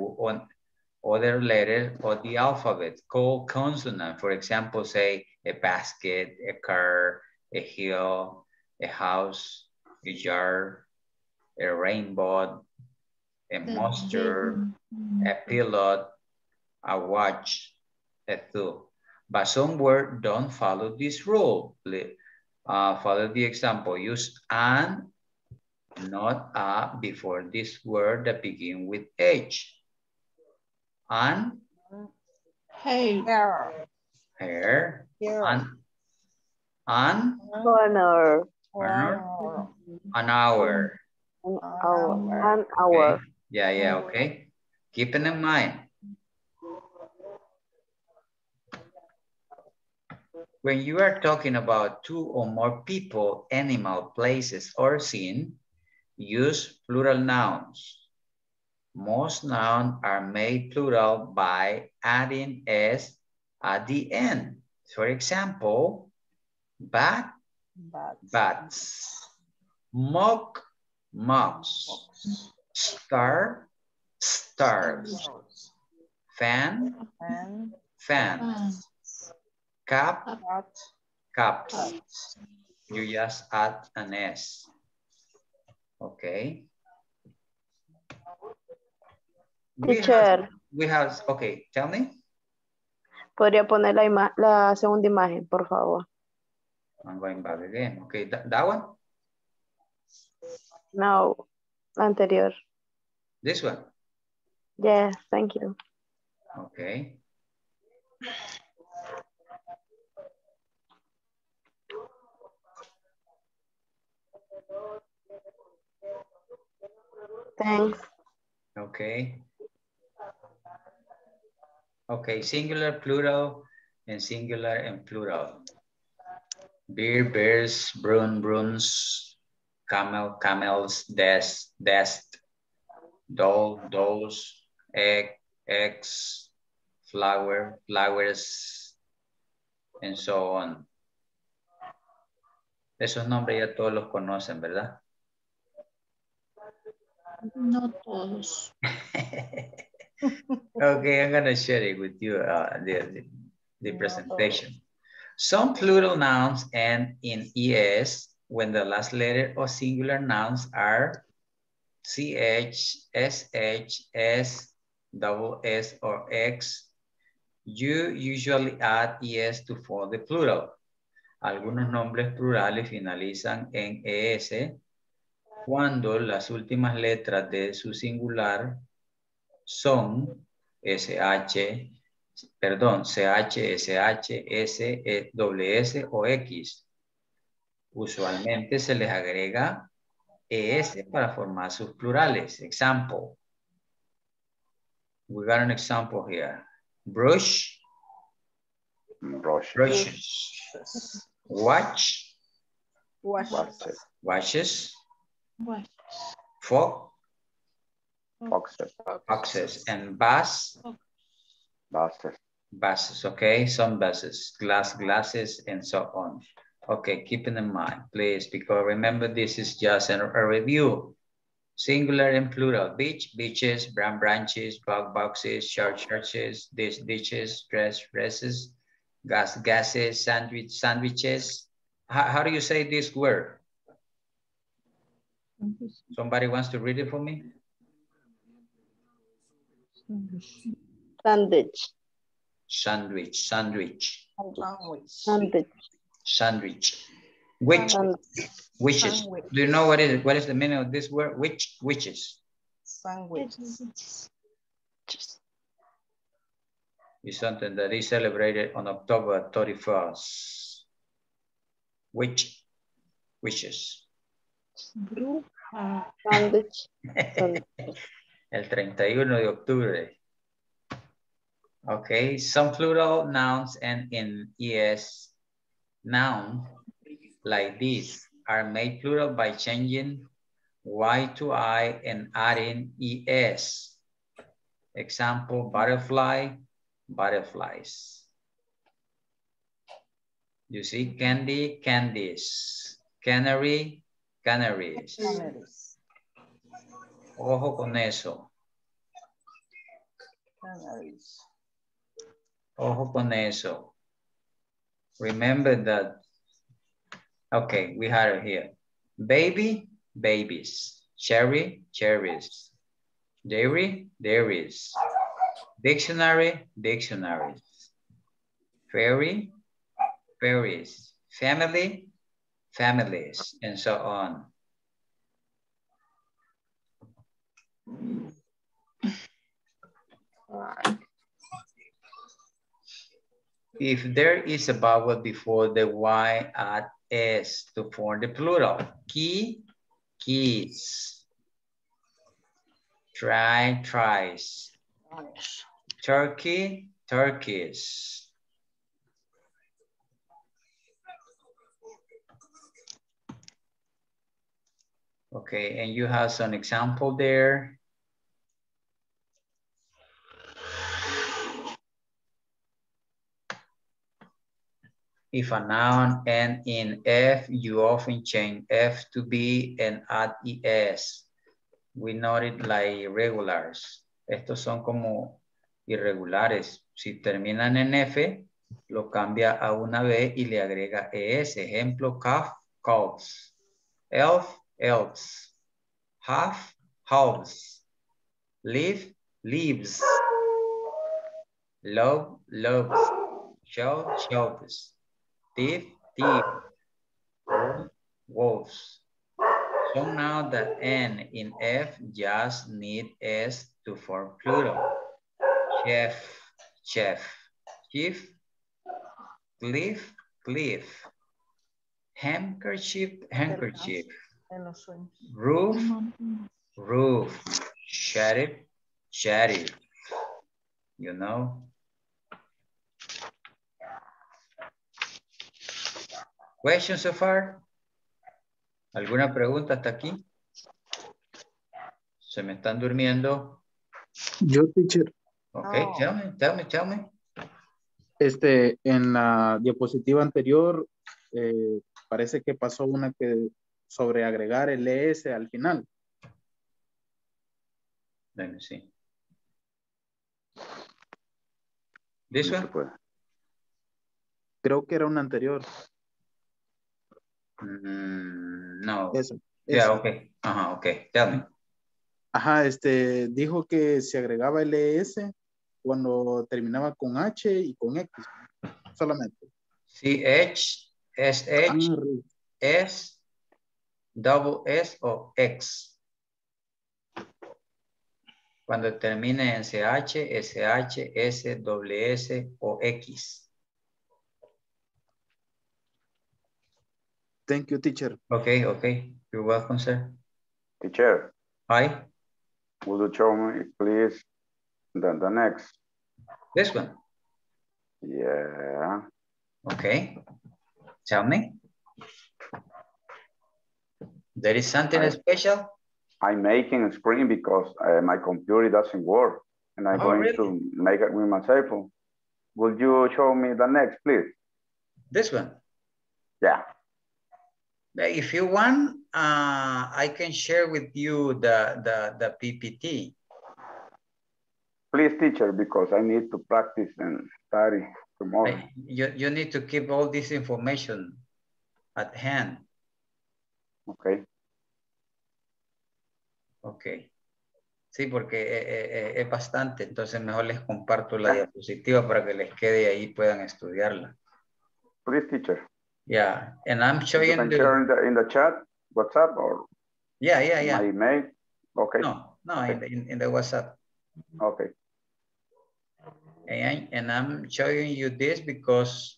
other letter of the alphabet, called consonant. For example, say a basket, a car, a hill, a house, a jar, a rainbow, a monster, a pillow, a watch, a tool. But some words don't follow this rule. Follow the example. Use an, not a, before this word that begin with H. An, hair, an, corner, an hour. Okay. Yeah, okay. Keep it in mind. When you are talking about two or more people, animal, places, or scene, use plural nouns. Most nouns are made plural by adding S at the end. For example, bats, mops, stars, fans. Cups. You just add an S. Okay. Teacher. We have, okay, tell me. Podría poner la segunda imagen, por favor. I'm going back again. Okay, that one? No, anterior. This one? Yes, thank you. Okay. Thanks. Okay. Okay, singular, plural, and singular and plural. Beer, bears, brooms, camels, dest, dolls, eggs, flowers, and so on. Esos nombres ya todos los conocen, ¿verdad? No todos. Okay, I'm going to share it with you, the presentation. Some plural nouns end in ES when the last letter of singular nouns are CH, SH, S, double S, or X. You usually add ES to form the plural. Algunos nombres plurales finalizan en ES cuando las últimas letras de su singular son CH, SH, S, WS o X. Usualmente se les agrega ES para formar sus plurales. Example. We got an example here. Brushes. Watches. Foxes. And buses. Okay, some buses, glasses, and so on. Okay, keep it in mind, please, because remember this is just a review. Singular and plural. Beaches, branches, boxes, churches, ditches, dresses, gases, sandwiches. How do you say this word? Somebody wants to read it for me? Sandwich. Witches. Do you know what is it? What is the meaning of this word? Witches. Sandwich. Is something that is celebrated on October 31st. Wishes. Sandwich. El 31 de octubre. Okay, some plural nouns and in ES. Noun like these are made plural by changing Y to I and adding ES. Example, butterfly, butterflies. You see, candy, candies. Canary, canaries. Canaries. Ojo con eso. Canaries. Ojo con eso. Remember that. Okay, we had it here. Baby, babies. Cherry, cherries. Dairy, dairies. Dictionary, dictionaries. Fairy, fairies. Family, families, and so on. All right. If there is a vowel before the Y, add S to form the plural. Key, keys. Try, tries. Turkey, turkeys. Okay, and you have some example there. If a noun ends in F, you often change F to B and add ES. We note it like irregulars. Estos son como irregulares. Si terminan en F, lo cambia a una B y le agrega ES. Ejemplo, calf, calves. Elf, elves. Half, halves. Leaf, leaves. Love, loves. Show, shows. Thief, thief, wolves. So now that N in F just need S to form plural. Chef, chef, chief, cliff, cliff. Handkerchief, handkerchief. Roof, roof. Sheriff, sheriff. You know? Question so far? ¿Alguna pregunta hasta aquí? ¿Se me están durmiendo? Yo, teacher. Ok, oh. tell me. En la diapositiva anterior, parece que pasó una que sobre agregar el ES al final. Let me see. ¿This one? Creo que era una anterior. No. Eso. Okay. Ajá, okay. Tell me. Ajá, dijo que se agregaba el ES cuando terminaba con H y con X solamente. Sí, H, SH, S, double S o X. Cuando termine en CH, SH, S, doble S o X. Thank you, teacher. Okay. You're welcome, sir. Teacher. Hi. Would you show me, please, the next? This one? Yeah. Okay. Tell me. There is something special? I'm making a screen because my computer doesn't work. And I'm going to make it with my cell phone. Would you show me the next, please? This one? Yeah. If you want, I can share with you the PPT. Please, teacher, because I need to practice and study tomorrow. You need to keep all this information at hand. Okay. Okay. Sí, porque es bastante, entonces mejor les comparto la diapositiva para que les quede ahí puedan estudiarla. Please, teacher. Yeah, and I'm showing in the chat, WhatsApp, or yeah. My email. Okay. No, okay. In the WhatsApp. Okay. And I'm showing you this because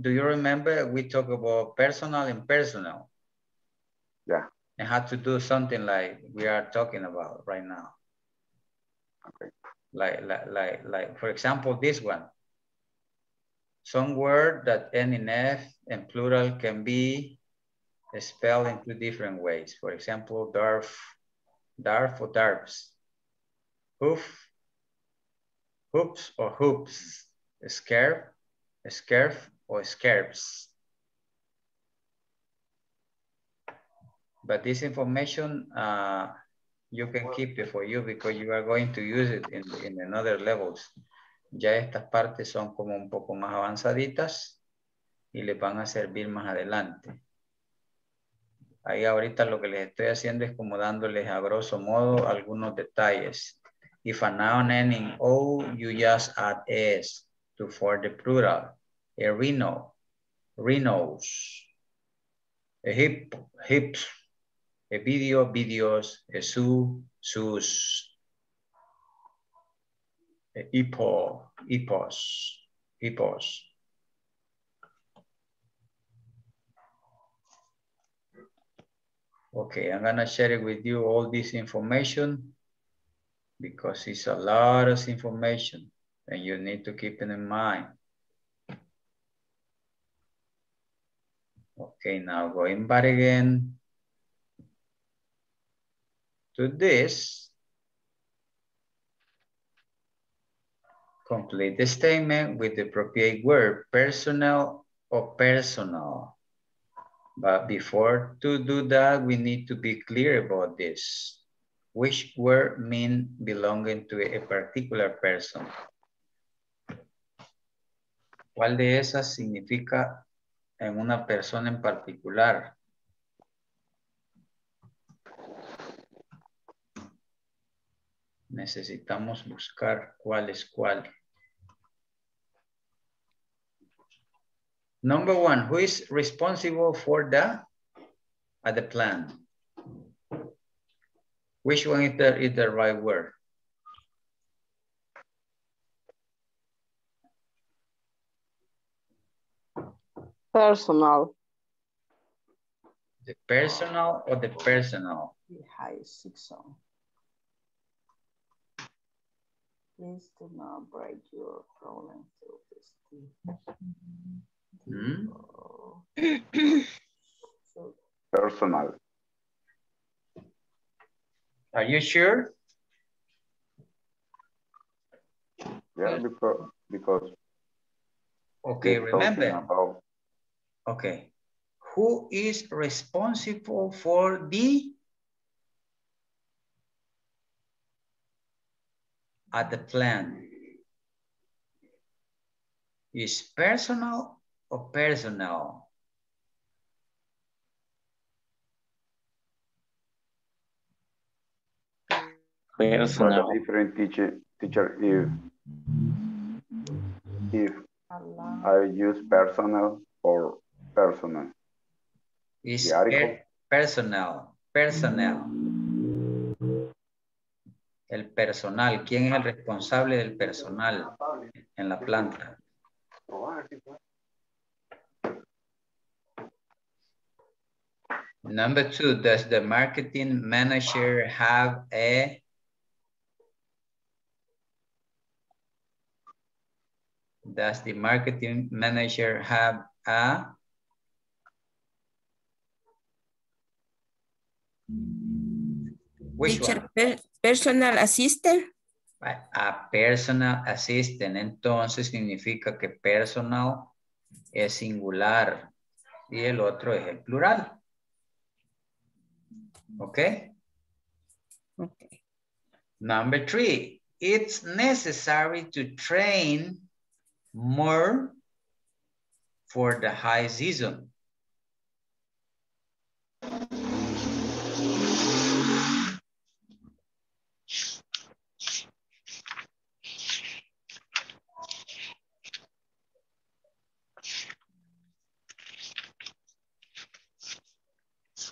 do you remember we talk about personal and personal? Yeah. And how to do something like we are talking about right now. Okay. Like for example, this one. Some word that N in F and plural can be spelled in two different ways. For example, darf, darf or darfs. Hoof, hoops or hoops, scarf, scarf or scarves. But this information you can keep it for you because you are going to use it in another levels. Ya estas partes son como un poco más avanzaditas y les van a servir más adelante. Ahí ahorita lo que les estoy haciendo es como dándoles a grosso modo algunos detalles. If a noun ending O, you just add S to for the plural. A rhino, rhinos. A hip, hips. A video, videos. A zoo, zoos. A hippo, hippos, hippos. Okay, I'm gonna share it with you all this information because it's a lot of information and you need to keep it in mind. Okay, now going back again to this. Complete the statement with the appropriate word, personal or personal. But before to do that, we need to be clear about this. Which word means belonging to a particular person? ¿Cuál de esas significa en una persona en particular? Necesitamos buscar cuál es cuál. Number one, who is responsible for the plan? Which one is the right word? Personal. The personal or the personal? Please do not break your problem through this thing. Hmm? Personal. Are you sure? Yeah, because okay, remember. About... Okay. Who is responsible for the plan? Is personal or personal? Personal. Different teacher, if I use personal or personal. Is personal, personal. El personal, ¿quién es el responsable del personal en la planta? Number two, does the marketing manager have a which one? Personal assistant? A personal assistant. Entonces significa que personal es singular y el otro es el plural. Okay. Okay. Number three, it's necessary to train more for the high season.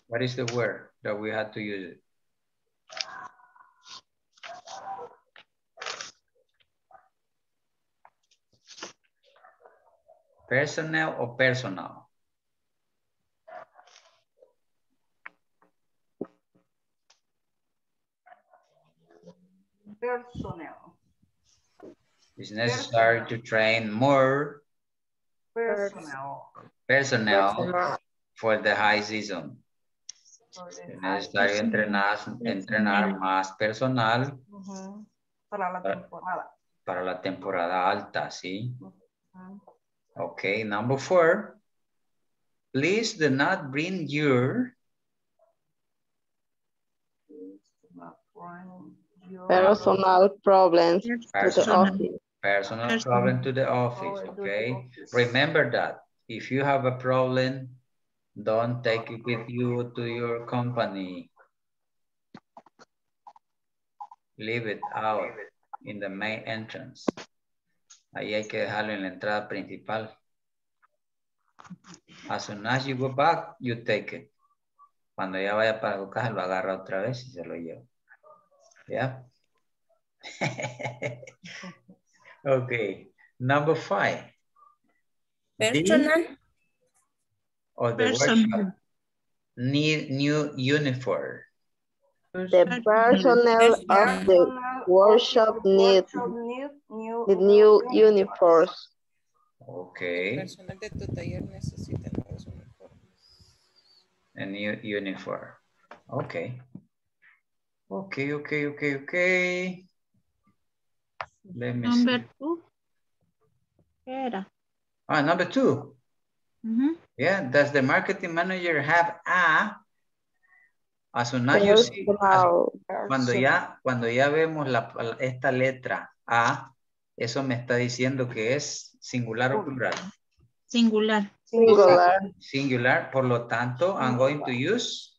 What is the word that we had to use? Personnel or personal? Personnel. It's necessary to train more personnel for the high season. Es necesario entrenar más personal para la temporada. para la temporada alta, ¿sí? Okay, number 4. Please do not bring your... personal problems to the office. Personal problem to the office, okay? Remember that. If you have a problem, don't take it with you to your company. Leave it out in the main entrance. Ahí hay que dejarlo en la entrada principal. As soon as you go back, you take it. Cuando ya vaya para su casa, lo agarra otra vez y se lo lleva. ¿Ya? Yeah. Okay. Number 5. Personal. Or the workshop need new uniform. The personnel of the workshop need new uniforms. Okay. Personal de tu taller necesita nuevos uniformes. A new uniform. Okay. Okay, okay, okay, okay. Let me see. Number 2. Era. Ah, number 2. Mm-hmm. Yeah, does the marketing manager have a... As soon as you see, cuando ya vemos esta letra A, eso me está diciendo que es singular o plural. Singular. Singular. Singular, por lo tanto, singular. I'm going to use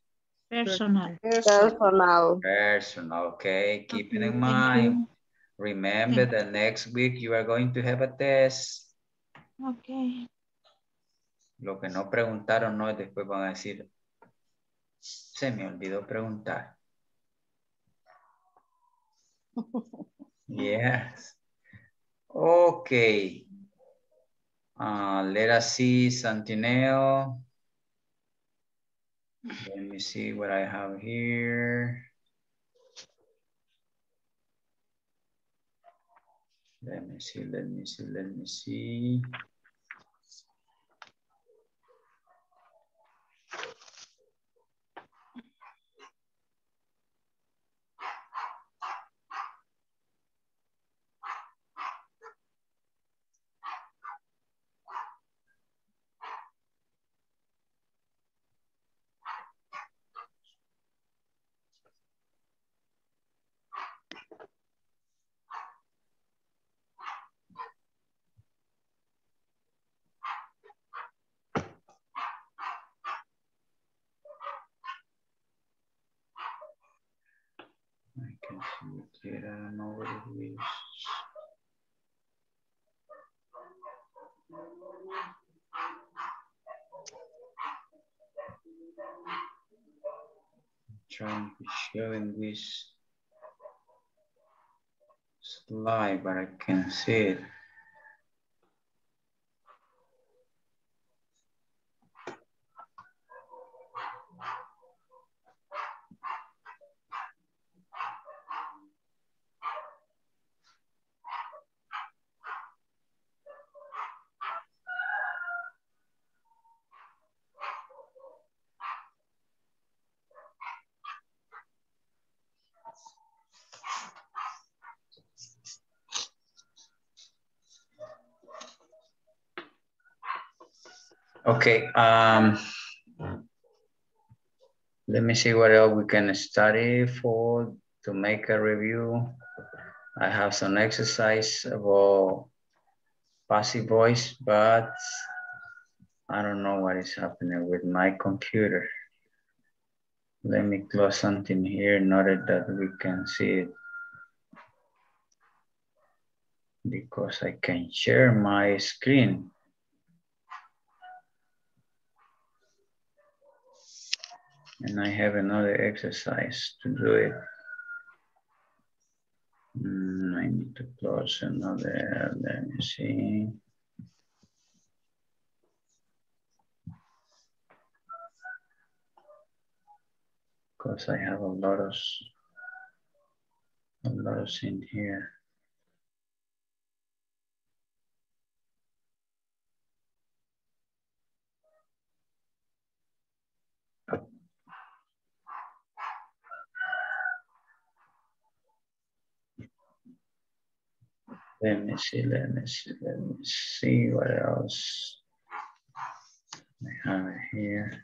personal. Personal. Personal, okay. Keep it in mind. Remember that next week you are going to have a test. Okay. Lo que no preguntaron no, después van a decir... Se me olvidó preguntar. Yes. Okay. Let us see Santineo. Let me see what I have here. Let me see, let me see, let me see. I don't know what it is. I'm trying to show in this slide, but I can't see it. Okay, let me see what else we can study for to make a review. I have some exercise about passive voice, but I don't know what is happening with my computer. Let me close something here in order that we can see it. Because I can share my screen. And I have another exercise to do it. I need to close another, let me see. Because I have a lot of in here. Let me see what else I have here.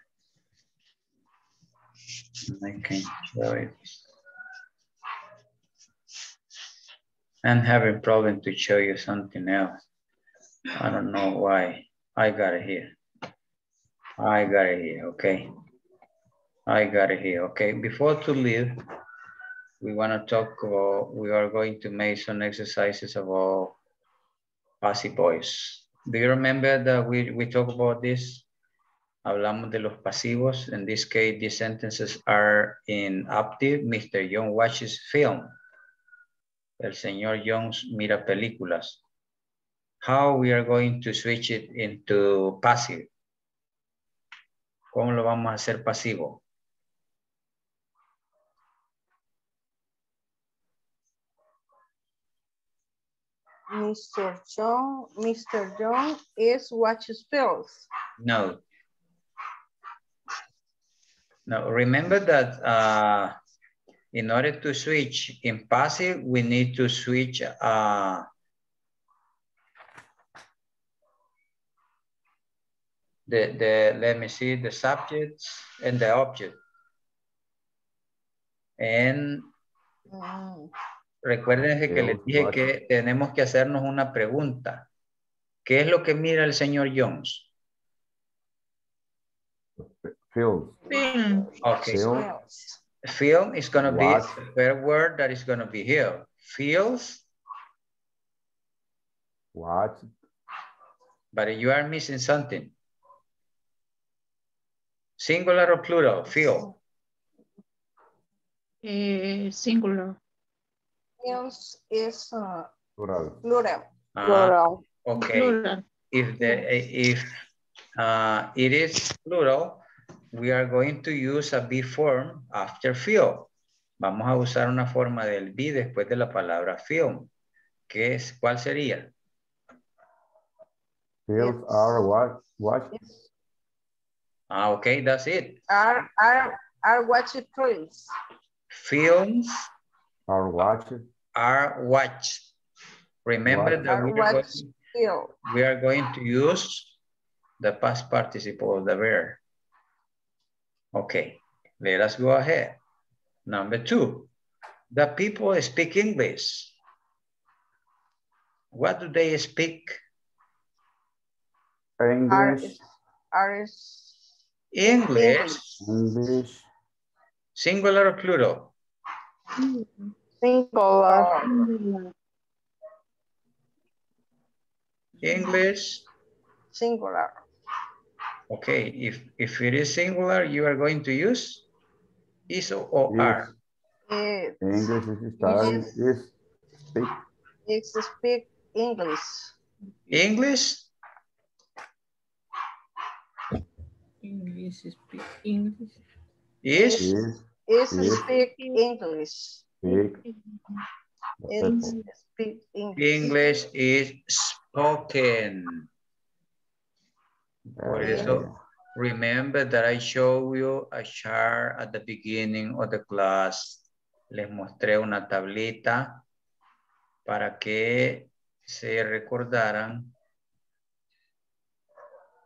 I can show it. I'm having a problem to show you something else. I don't know why. I got it here, okay. Before to leave, we want to talk about, we are going to make some exercises about passive voice. Do you remember that we talked about this? Hablamos de los pasivos. In this case, these sentences are in active. Mr. John watches film. El señor Jones mira películas. How we are going to switch it into passive? ¿Cómo lo vamos a hacer pasivo? Mr. John is watches films. No. No, remember that in order to switch in passive, we need to switch the subjects and the object. And recuérdense que les dije que tenemos que hacernos una pregunta. ¿Qué es lo que mira el señor Jones? Film. Okay. Film is going to be a fair word that is going to be here. Feels. What? But you are missing something. Singular or plural? Feel. Singular. Feels is plural. Plural. Plural. Okay. Plural. If it is plural, we are going to use a be form after film. Vamos a usar una forma del be después de la palabra film. ¿Qué es? ¿Cuál sería? Films are what? What? Ah, okay, that's it. Are watching films. Films are watched. Are watched. Remember watch. That we are going to use the past participle of the verb. Okay, let us go ahead. Number 2, the people speak English. What do they speak? English. English. Singular or plural? Singular. English. Singular. Okay, if it is singular, you are going to use is or are. English is speak. It's speak English. English? English is speak English. Is speak English. Speak English. English is spoken. So remember that I show you a chart at the beginning of the class. Les mostré una tablita para que se recordaran.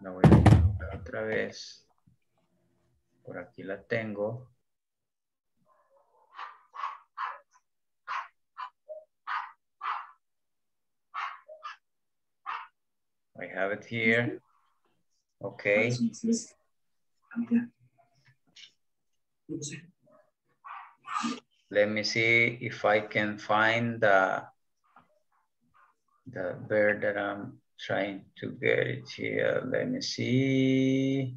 La voy a colocar otra vez. Por aquí la tengo. I have it here. Okay. Let me see if I can find the bird that I'm trying to get it here. Let me see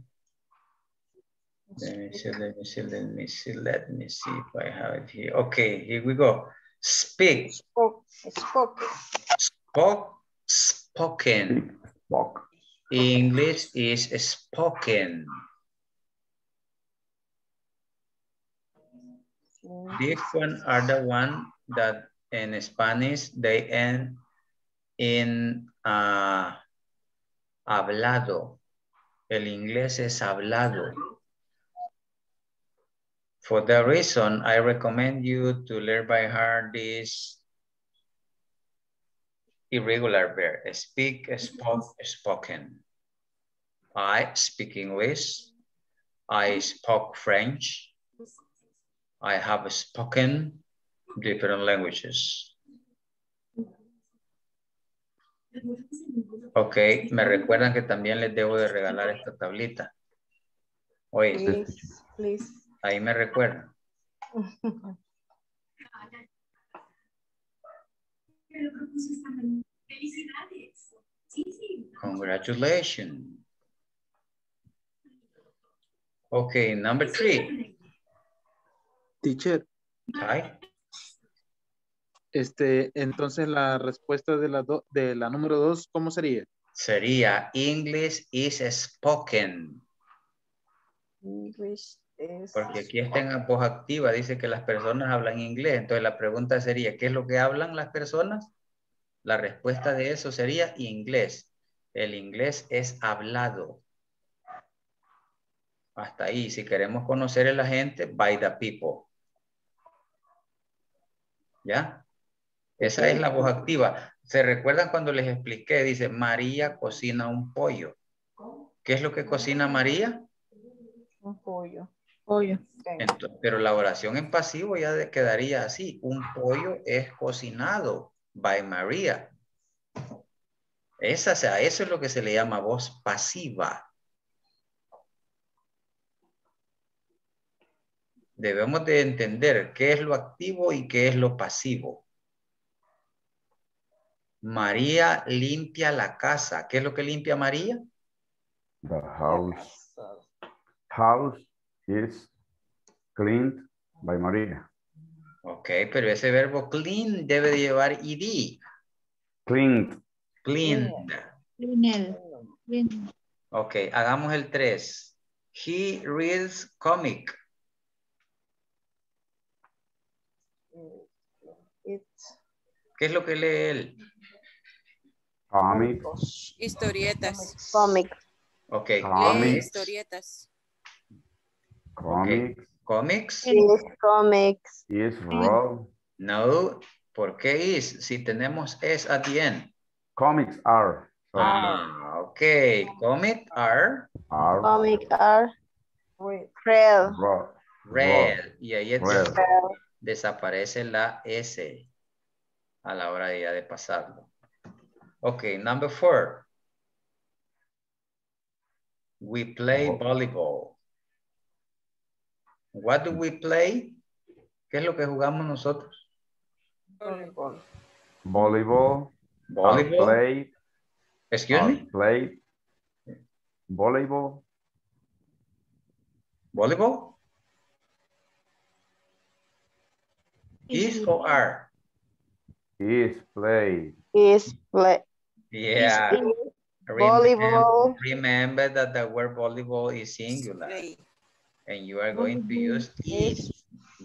if I have it here. Okay, here we go. Speak. Spoken. English is spoken. These ones are the one that in Spanish they end in hablado. El inglés es hablado. For that reason, I recommend you to learn by heart this irregular verb. Speak, spoke, spoken. I speak English. I spoke French. I have spoken different languages. Ok, me recuerdan que también les debo de regalar esta tablita. Oye, please. Ahí me recuerdan. Felicidades. Congratulations. Okay, number 3. Teacher. Hi. Entonces la respuesta de la número 2, ¿cómo sería? Sería English is spoken. English is. Porque aquí está en voz activa, dice que las personas hablan inglés. Entonces la pregunta sería, ¿qué es lo que hablan las personas? La respuesta de eso sería inglés. El inglés es hablado. Hasta ahí, si queremos conocer a la gente, by the people. ¿Ya? Esa es la voz activa. ¿Se recuerdan cuando les expliqué? Dice, María cocina un pollo. ¿Qué es lo que cocina María? Un pollo. Pollo. Entonces, pero la oración en pasivo ya quedaría así. Un pollo es cocinado by María. Esa, o sea, eso es lo que se le llama voz pasiva. Debemos de entender qué es lo activo y qué es lo pasivo. María limpia la casa. ¿Qué es lo que limpia María? The house. House is cleaned by María. Ok, pero ese verbo clean debe de llevar ed. Cleaned. Cleaned. Cleaned. Cleaned. Ok, hagamos el 3. He reads comic. ¿Qué es lo que lee él? Cómicos. Historietas. Cómic. Ok. Lee historietas. Cómics. Cómics. Cómics. Is wrong. No. ¿Por qué is? Si tenemos es at the end. Comics are. Ah, ok. Comics are. Comics are. Real. Real. Y ahí está. Desaparece la S a la hora ya de pasarlo. Ok, number 4. We play volleyball. What do we play? ¿Qué es lo que jugamos nosotros? Volleyball. Volleyball. Volleyball. Play. Excuse me. Play. Volleyball. Volleyball. Is or are? Is played. Is played. Yeah. Is volleyball. Remember that the word volleyball is singular. And you are going to use is.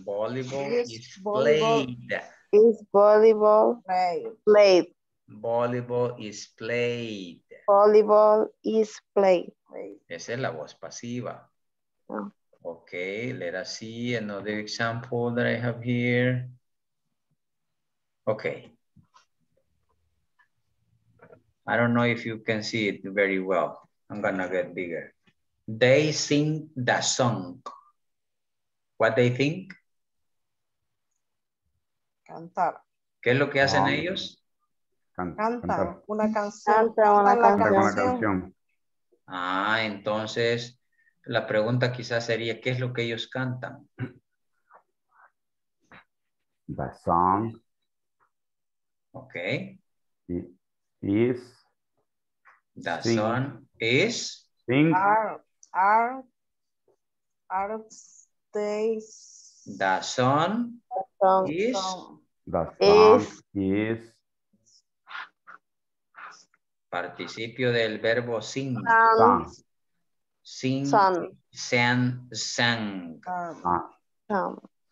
Volleyball is played. Is volleyball played. Volleyball is played. Volleyball is played. Esa es la voz pasiva. Oh. Okay, let us see another example that I have here. Okay. I don't know if you can see it very well. I'm gonna get bigger. They sing the song. What they think? Cantar. ¿Qué es lo que hacen ellos? Cantar. Una canción. Canta una canción. Ah, entonces... La pregunta quizás sería, ¿qué es lo que ellos cantan? The song. Ok. Is. The sing. Song is. Sing. Are they. The song is. The song is. Participio del verbo sing. Song. Sing, sang, sang.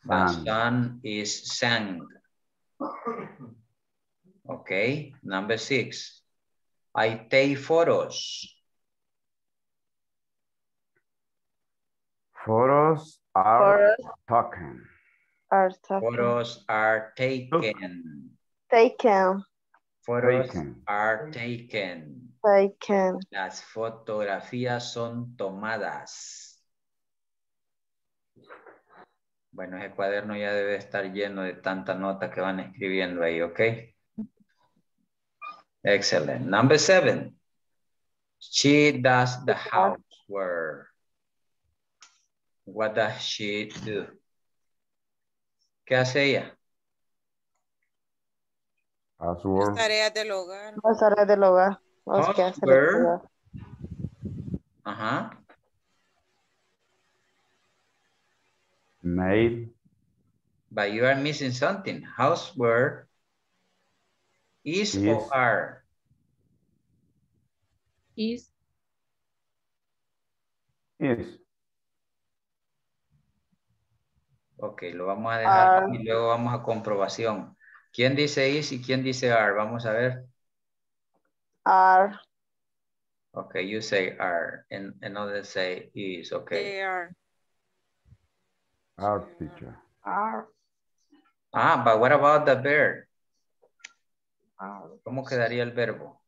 The sun is sang. Okay, number 6. I take photos. Photos are taken. Photos are taken. Taken. Photos are taken. Taken. Las fotografías son tomadas. Bueno, ese cuaderno ya debe estar lleno de tanta nota que van escribiendo ahí, ¿ok? Excellent. Number 7. She does the housework. What does she do? ¿Qué hace ella? Las tareas del hogar. Las tareas del hogar. Housework. Ajá. Made. But you are missing something. Housework is or are? Is. Is. Ok, lo vamos a dejar y luego vamos a comprobación. ¿Quién dice is y quién dice are? Vamos a ver. Are. Okay, you say are and another say is. Okay. They are. Are, teacher. Are. Ah, but what about the verb? Are. ¿Cómo quedaría el verbo?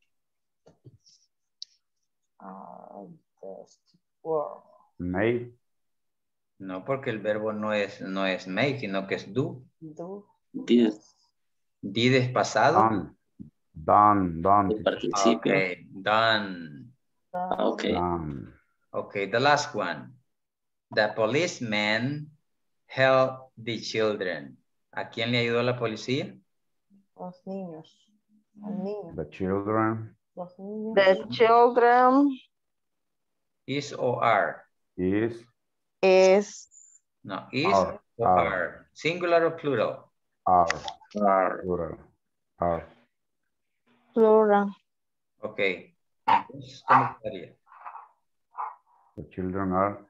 Made. No, porque el verbo no es make, sino que es do. Do. Did. Did es pasado. Done. Okay, done. Okay. Done. Okay, the last one. The policeman helped the children. ¿A quién le ayudó la policía? Los niños. The children. Los niños. The children. Is or are? Is. Is. No, is or are. Singular or plural? Are. Plural. Plural. Okay. The children are.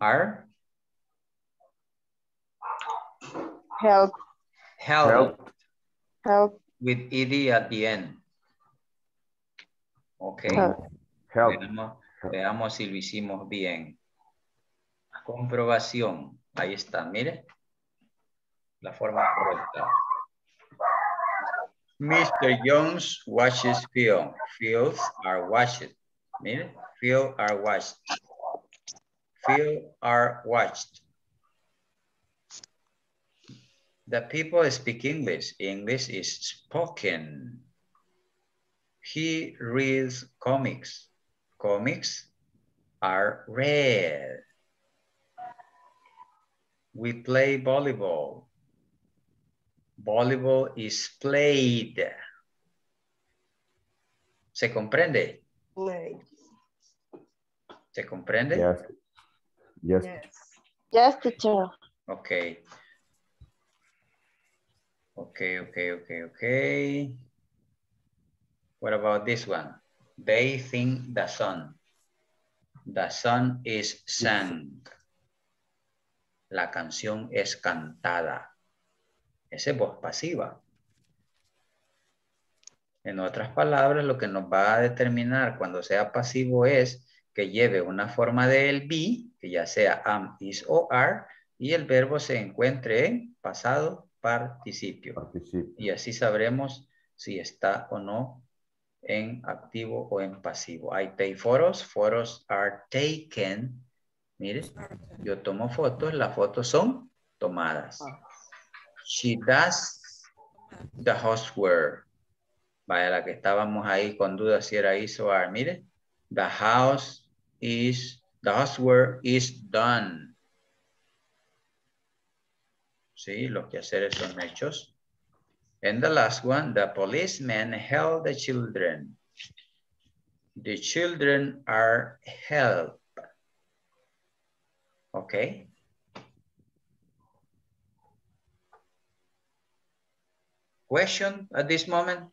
Are. Help. With ed at the end. Okay. Help. Veamos si lo hicimos bien. Comprobación. Ahí está, mire. La forma correcta. Mr. Jones watches film. Fields are watched. Mire, fields are watched. Fields are watched. The people speak English. English is spoken. He reads comics. Comics are read. We play volleyball. Volleyball is played. ¿Se comprende? Play. ¿Se comprende? Yes, teacher. Okay. What about this one? They think the sun. The sun is sung. La canción es cantada. Esa es voz pasiva. En otras palabras, lo que nos va a determinar cuando sea pasivo es que lleve una forma del be, que ya sea am, is o are, y el verbo se encuentre en pasado participio. Y así sabremos si está o no en activo o en pasivo. I take photos. Photos are taken. Mire, yo tomo fotos. Las fotos son tomadas. She does the housework. Vaya, la que estábamos ahí con dudas si era is or are. Mire, the housework is done. Sí, los quehaceres son hechos. And the last one, the policeman held the children. The children are held. Okay. Question at this moment?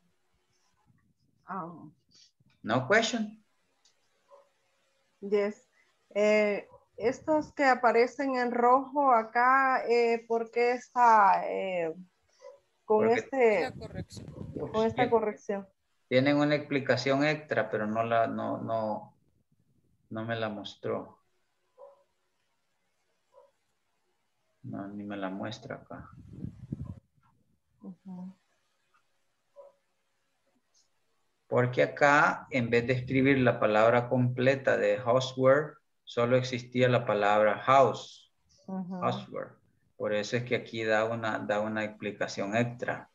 No question. Yes. Estos que aparecen en rojo acá, ¿por qué está con esta corrección? Tienen una explicación extra, pero no me la mostró. No, ni me la muestra acá. Porque acá, en vez de escribir la palabra completa de houseware, solo existía la palabra house, houseware. Por eso es que aquí da una explicación extra.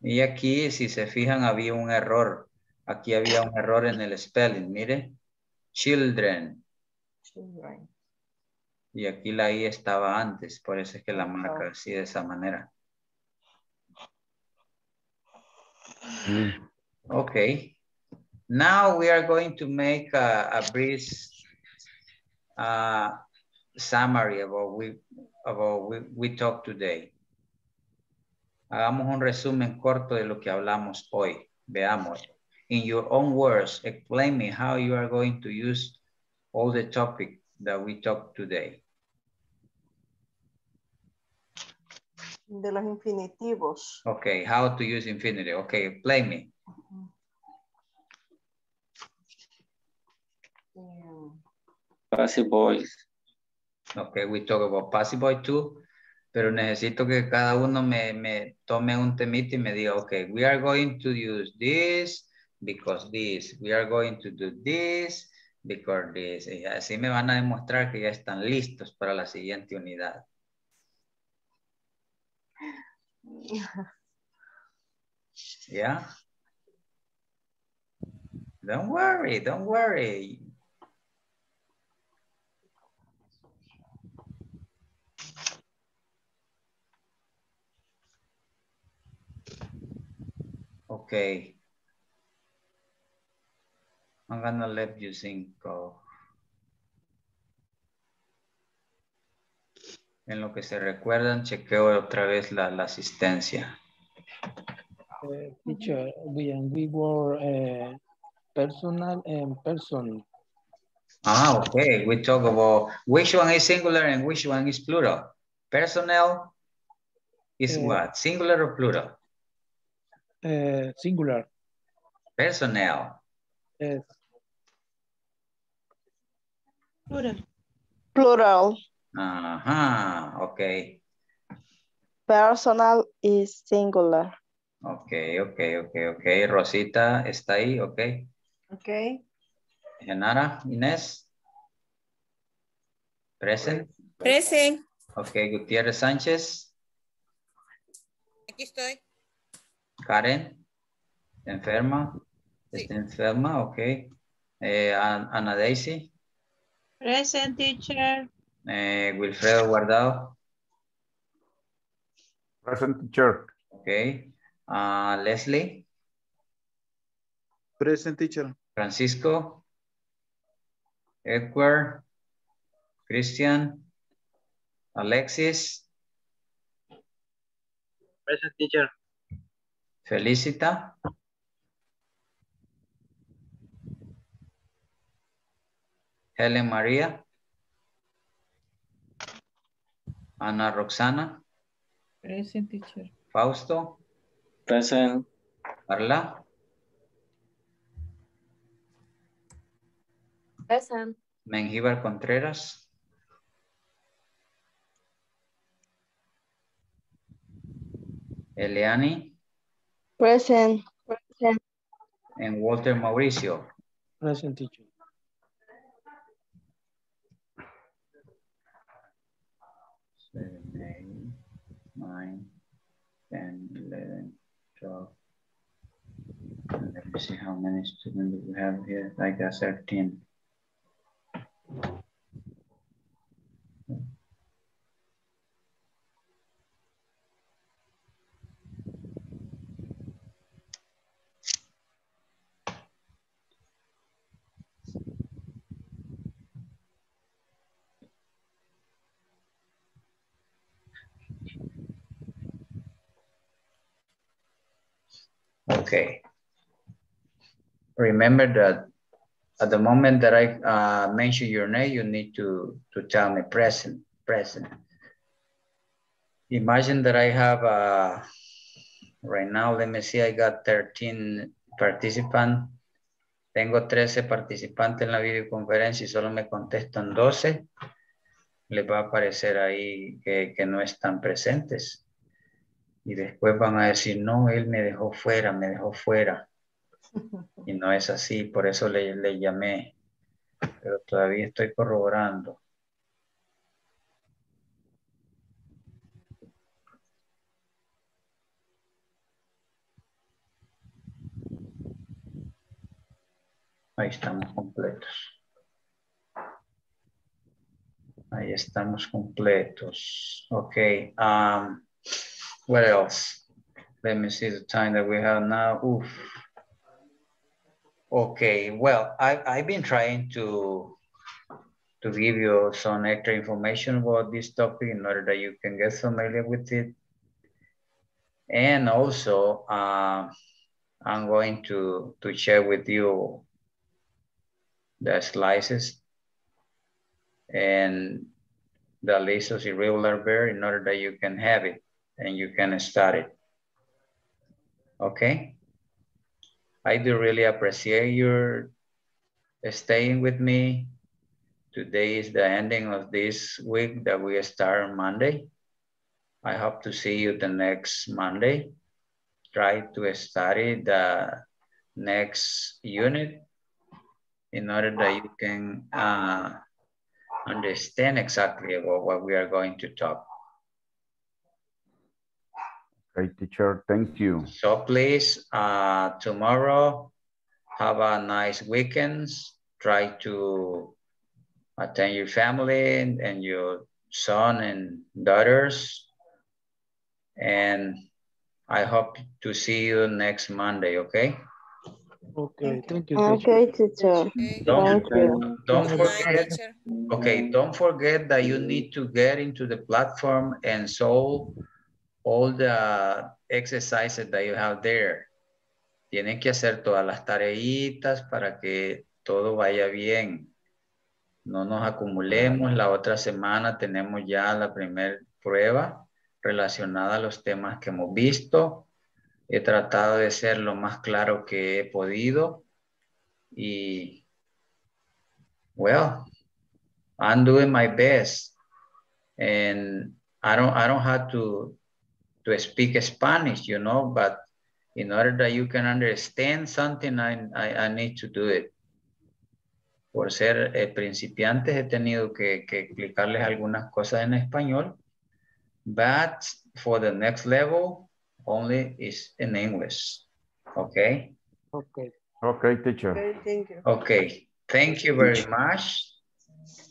Y aquí, si se fijan, había un error. Aquí había un error en el spelling, mire. Children. Children. Y aquí la I estaba antes, por eso es que la marca así de esa manera. Okay, now we are going to make a brief summary about we talked today. Hagamos un resumen corto de lo que hablamos hoy. Veamos. In your own words, explain me how you are going to use all the topic that we talked today. De los infinitivos. Okay, how to use infinitive. Okay, explain me. Passive voice. Okay, we talk about passive voice too, pero necesito que cada uno me tome un temito y me diga, okay, we are going to use this because this. We are going to do this because this. Y así me van a demostrar que ya están listos para la siguiente unidad. Yeah. Don't worry, don't worry. Okay. I'm gonna let you think of. En lo que se recuerdan, chequeo otra vez la asistencia. Teacher, we were personal and person. Ah, okay. We talk about which one is singular and which one is plural. Personnel is what? Singular or plural? Singular. Personnel. Yes. Plural. Plural. Okay. Personal is singular. Okay. Rosita está ahí, okay. Okay. Genara, Inés. Present. Present. Okay, Gutierrez Sánchez. Aquí estoy. Karen, enferma. Sí. Está enferma, okay. Ana Deysi. Present, teacher. Wilfredo Guardado. Present, teacher. Okay. Leslie. Present, teacher. Francisco. Edward. Christian. Alexis. Present, teacher. Felicita. Helen María. Ana Roxana. Present, teacher. Fausto. Present. Carla. Present. Menjívar Contreras. Eliani. Present. Present. And Walter Mauricio. Present, teacher. Nine, 9, 10, 11, 12. Let me see how many students we have here. I guess 13. Okay. Remember that at the moment that I mention your name, you need to tell me present, present. Imagine that I have, right now, let me see, I got 13 participants. Tengo 13 participantes en la videoconferencia y solo me contestan 12. Les va a aparecer ahí que no están presentes. Y después van a decir, no, él me dejó fuera, me dejó fuera. Y no es así, por eso le llamé. Pero todavía estoy corroborando. Ahí estamos completos. Ahí estamos completos. Okay. What else? Let me see the time that we have now. Oof. Okay, well, I've been trying to give you some extra information about this topic in order that you can get familiar with it. And also, I'm going to share with you the slices and the list of irregular verbs in order that you can have it and you can start it, okay? I do really appreciate your staying with me. Today is the ending of this week that we start on Monday. I hope to see you the next Monday. Try to study the next unit in order that you can understand exactly about what we are going to talk. Great, teacher, thank you. So please, tomorrow, have a nice weekend. Try to attend your family and your son and daughters. And I hope to see you next Monday, okay? Okay, thank you, teacher. Okay, teacher. Don't forget that you need to get into the platform and solve all the exercises that you have there. Tienen que hacer todas las tareitas para que todo vaya bien. No nos acumulemos. La otra semana tenemos ya la primera prueba relacionada a los temas que hemos visto. He tratado de ser lo más claro que he podido. Y, well, I'm doing my best. And I don't have to speak Spanish, you know, but in order that you can understand something, I need to do it. Por ser principiantes, he tenido que explicarles algunas cosas en español, but for the next level, only is in English, okay? Okay. Okay, teacher. Okay, thank you. Okay, thank you very much,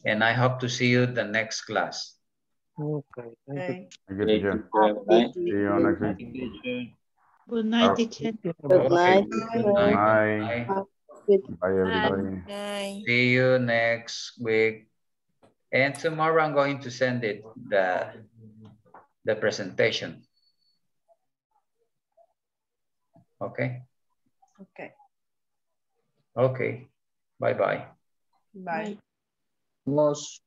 and I hope to see you in the next class. Okay, thank you, teacher. Good night, teacher. Good night. Good night. Bye, everybody. Bye. See you next week. And tomorrow I'm going to send it the presentation. Okay? Okay. Okay. Bye-bye. Bye. Bye.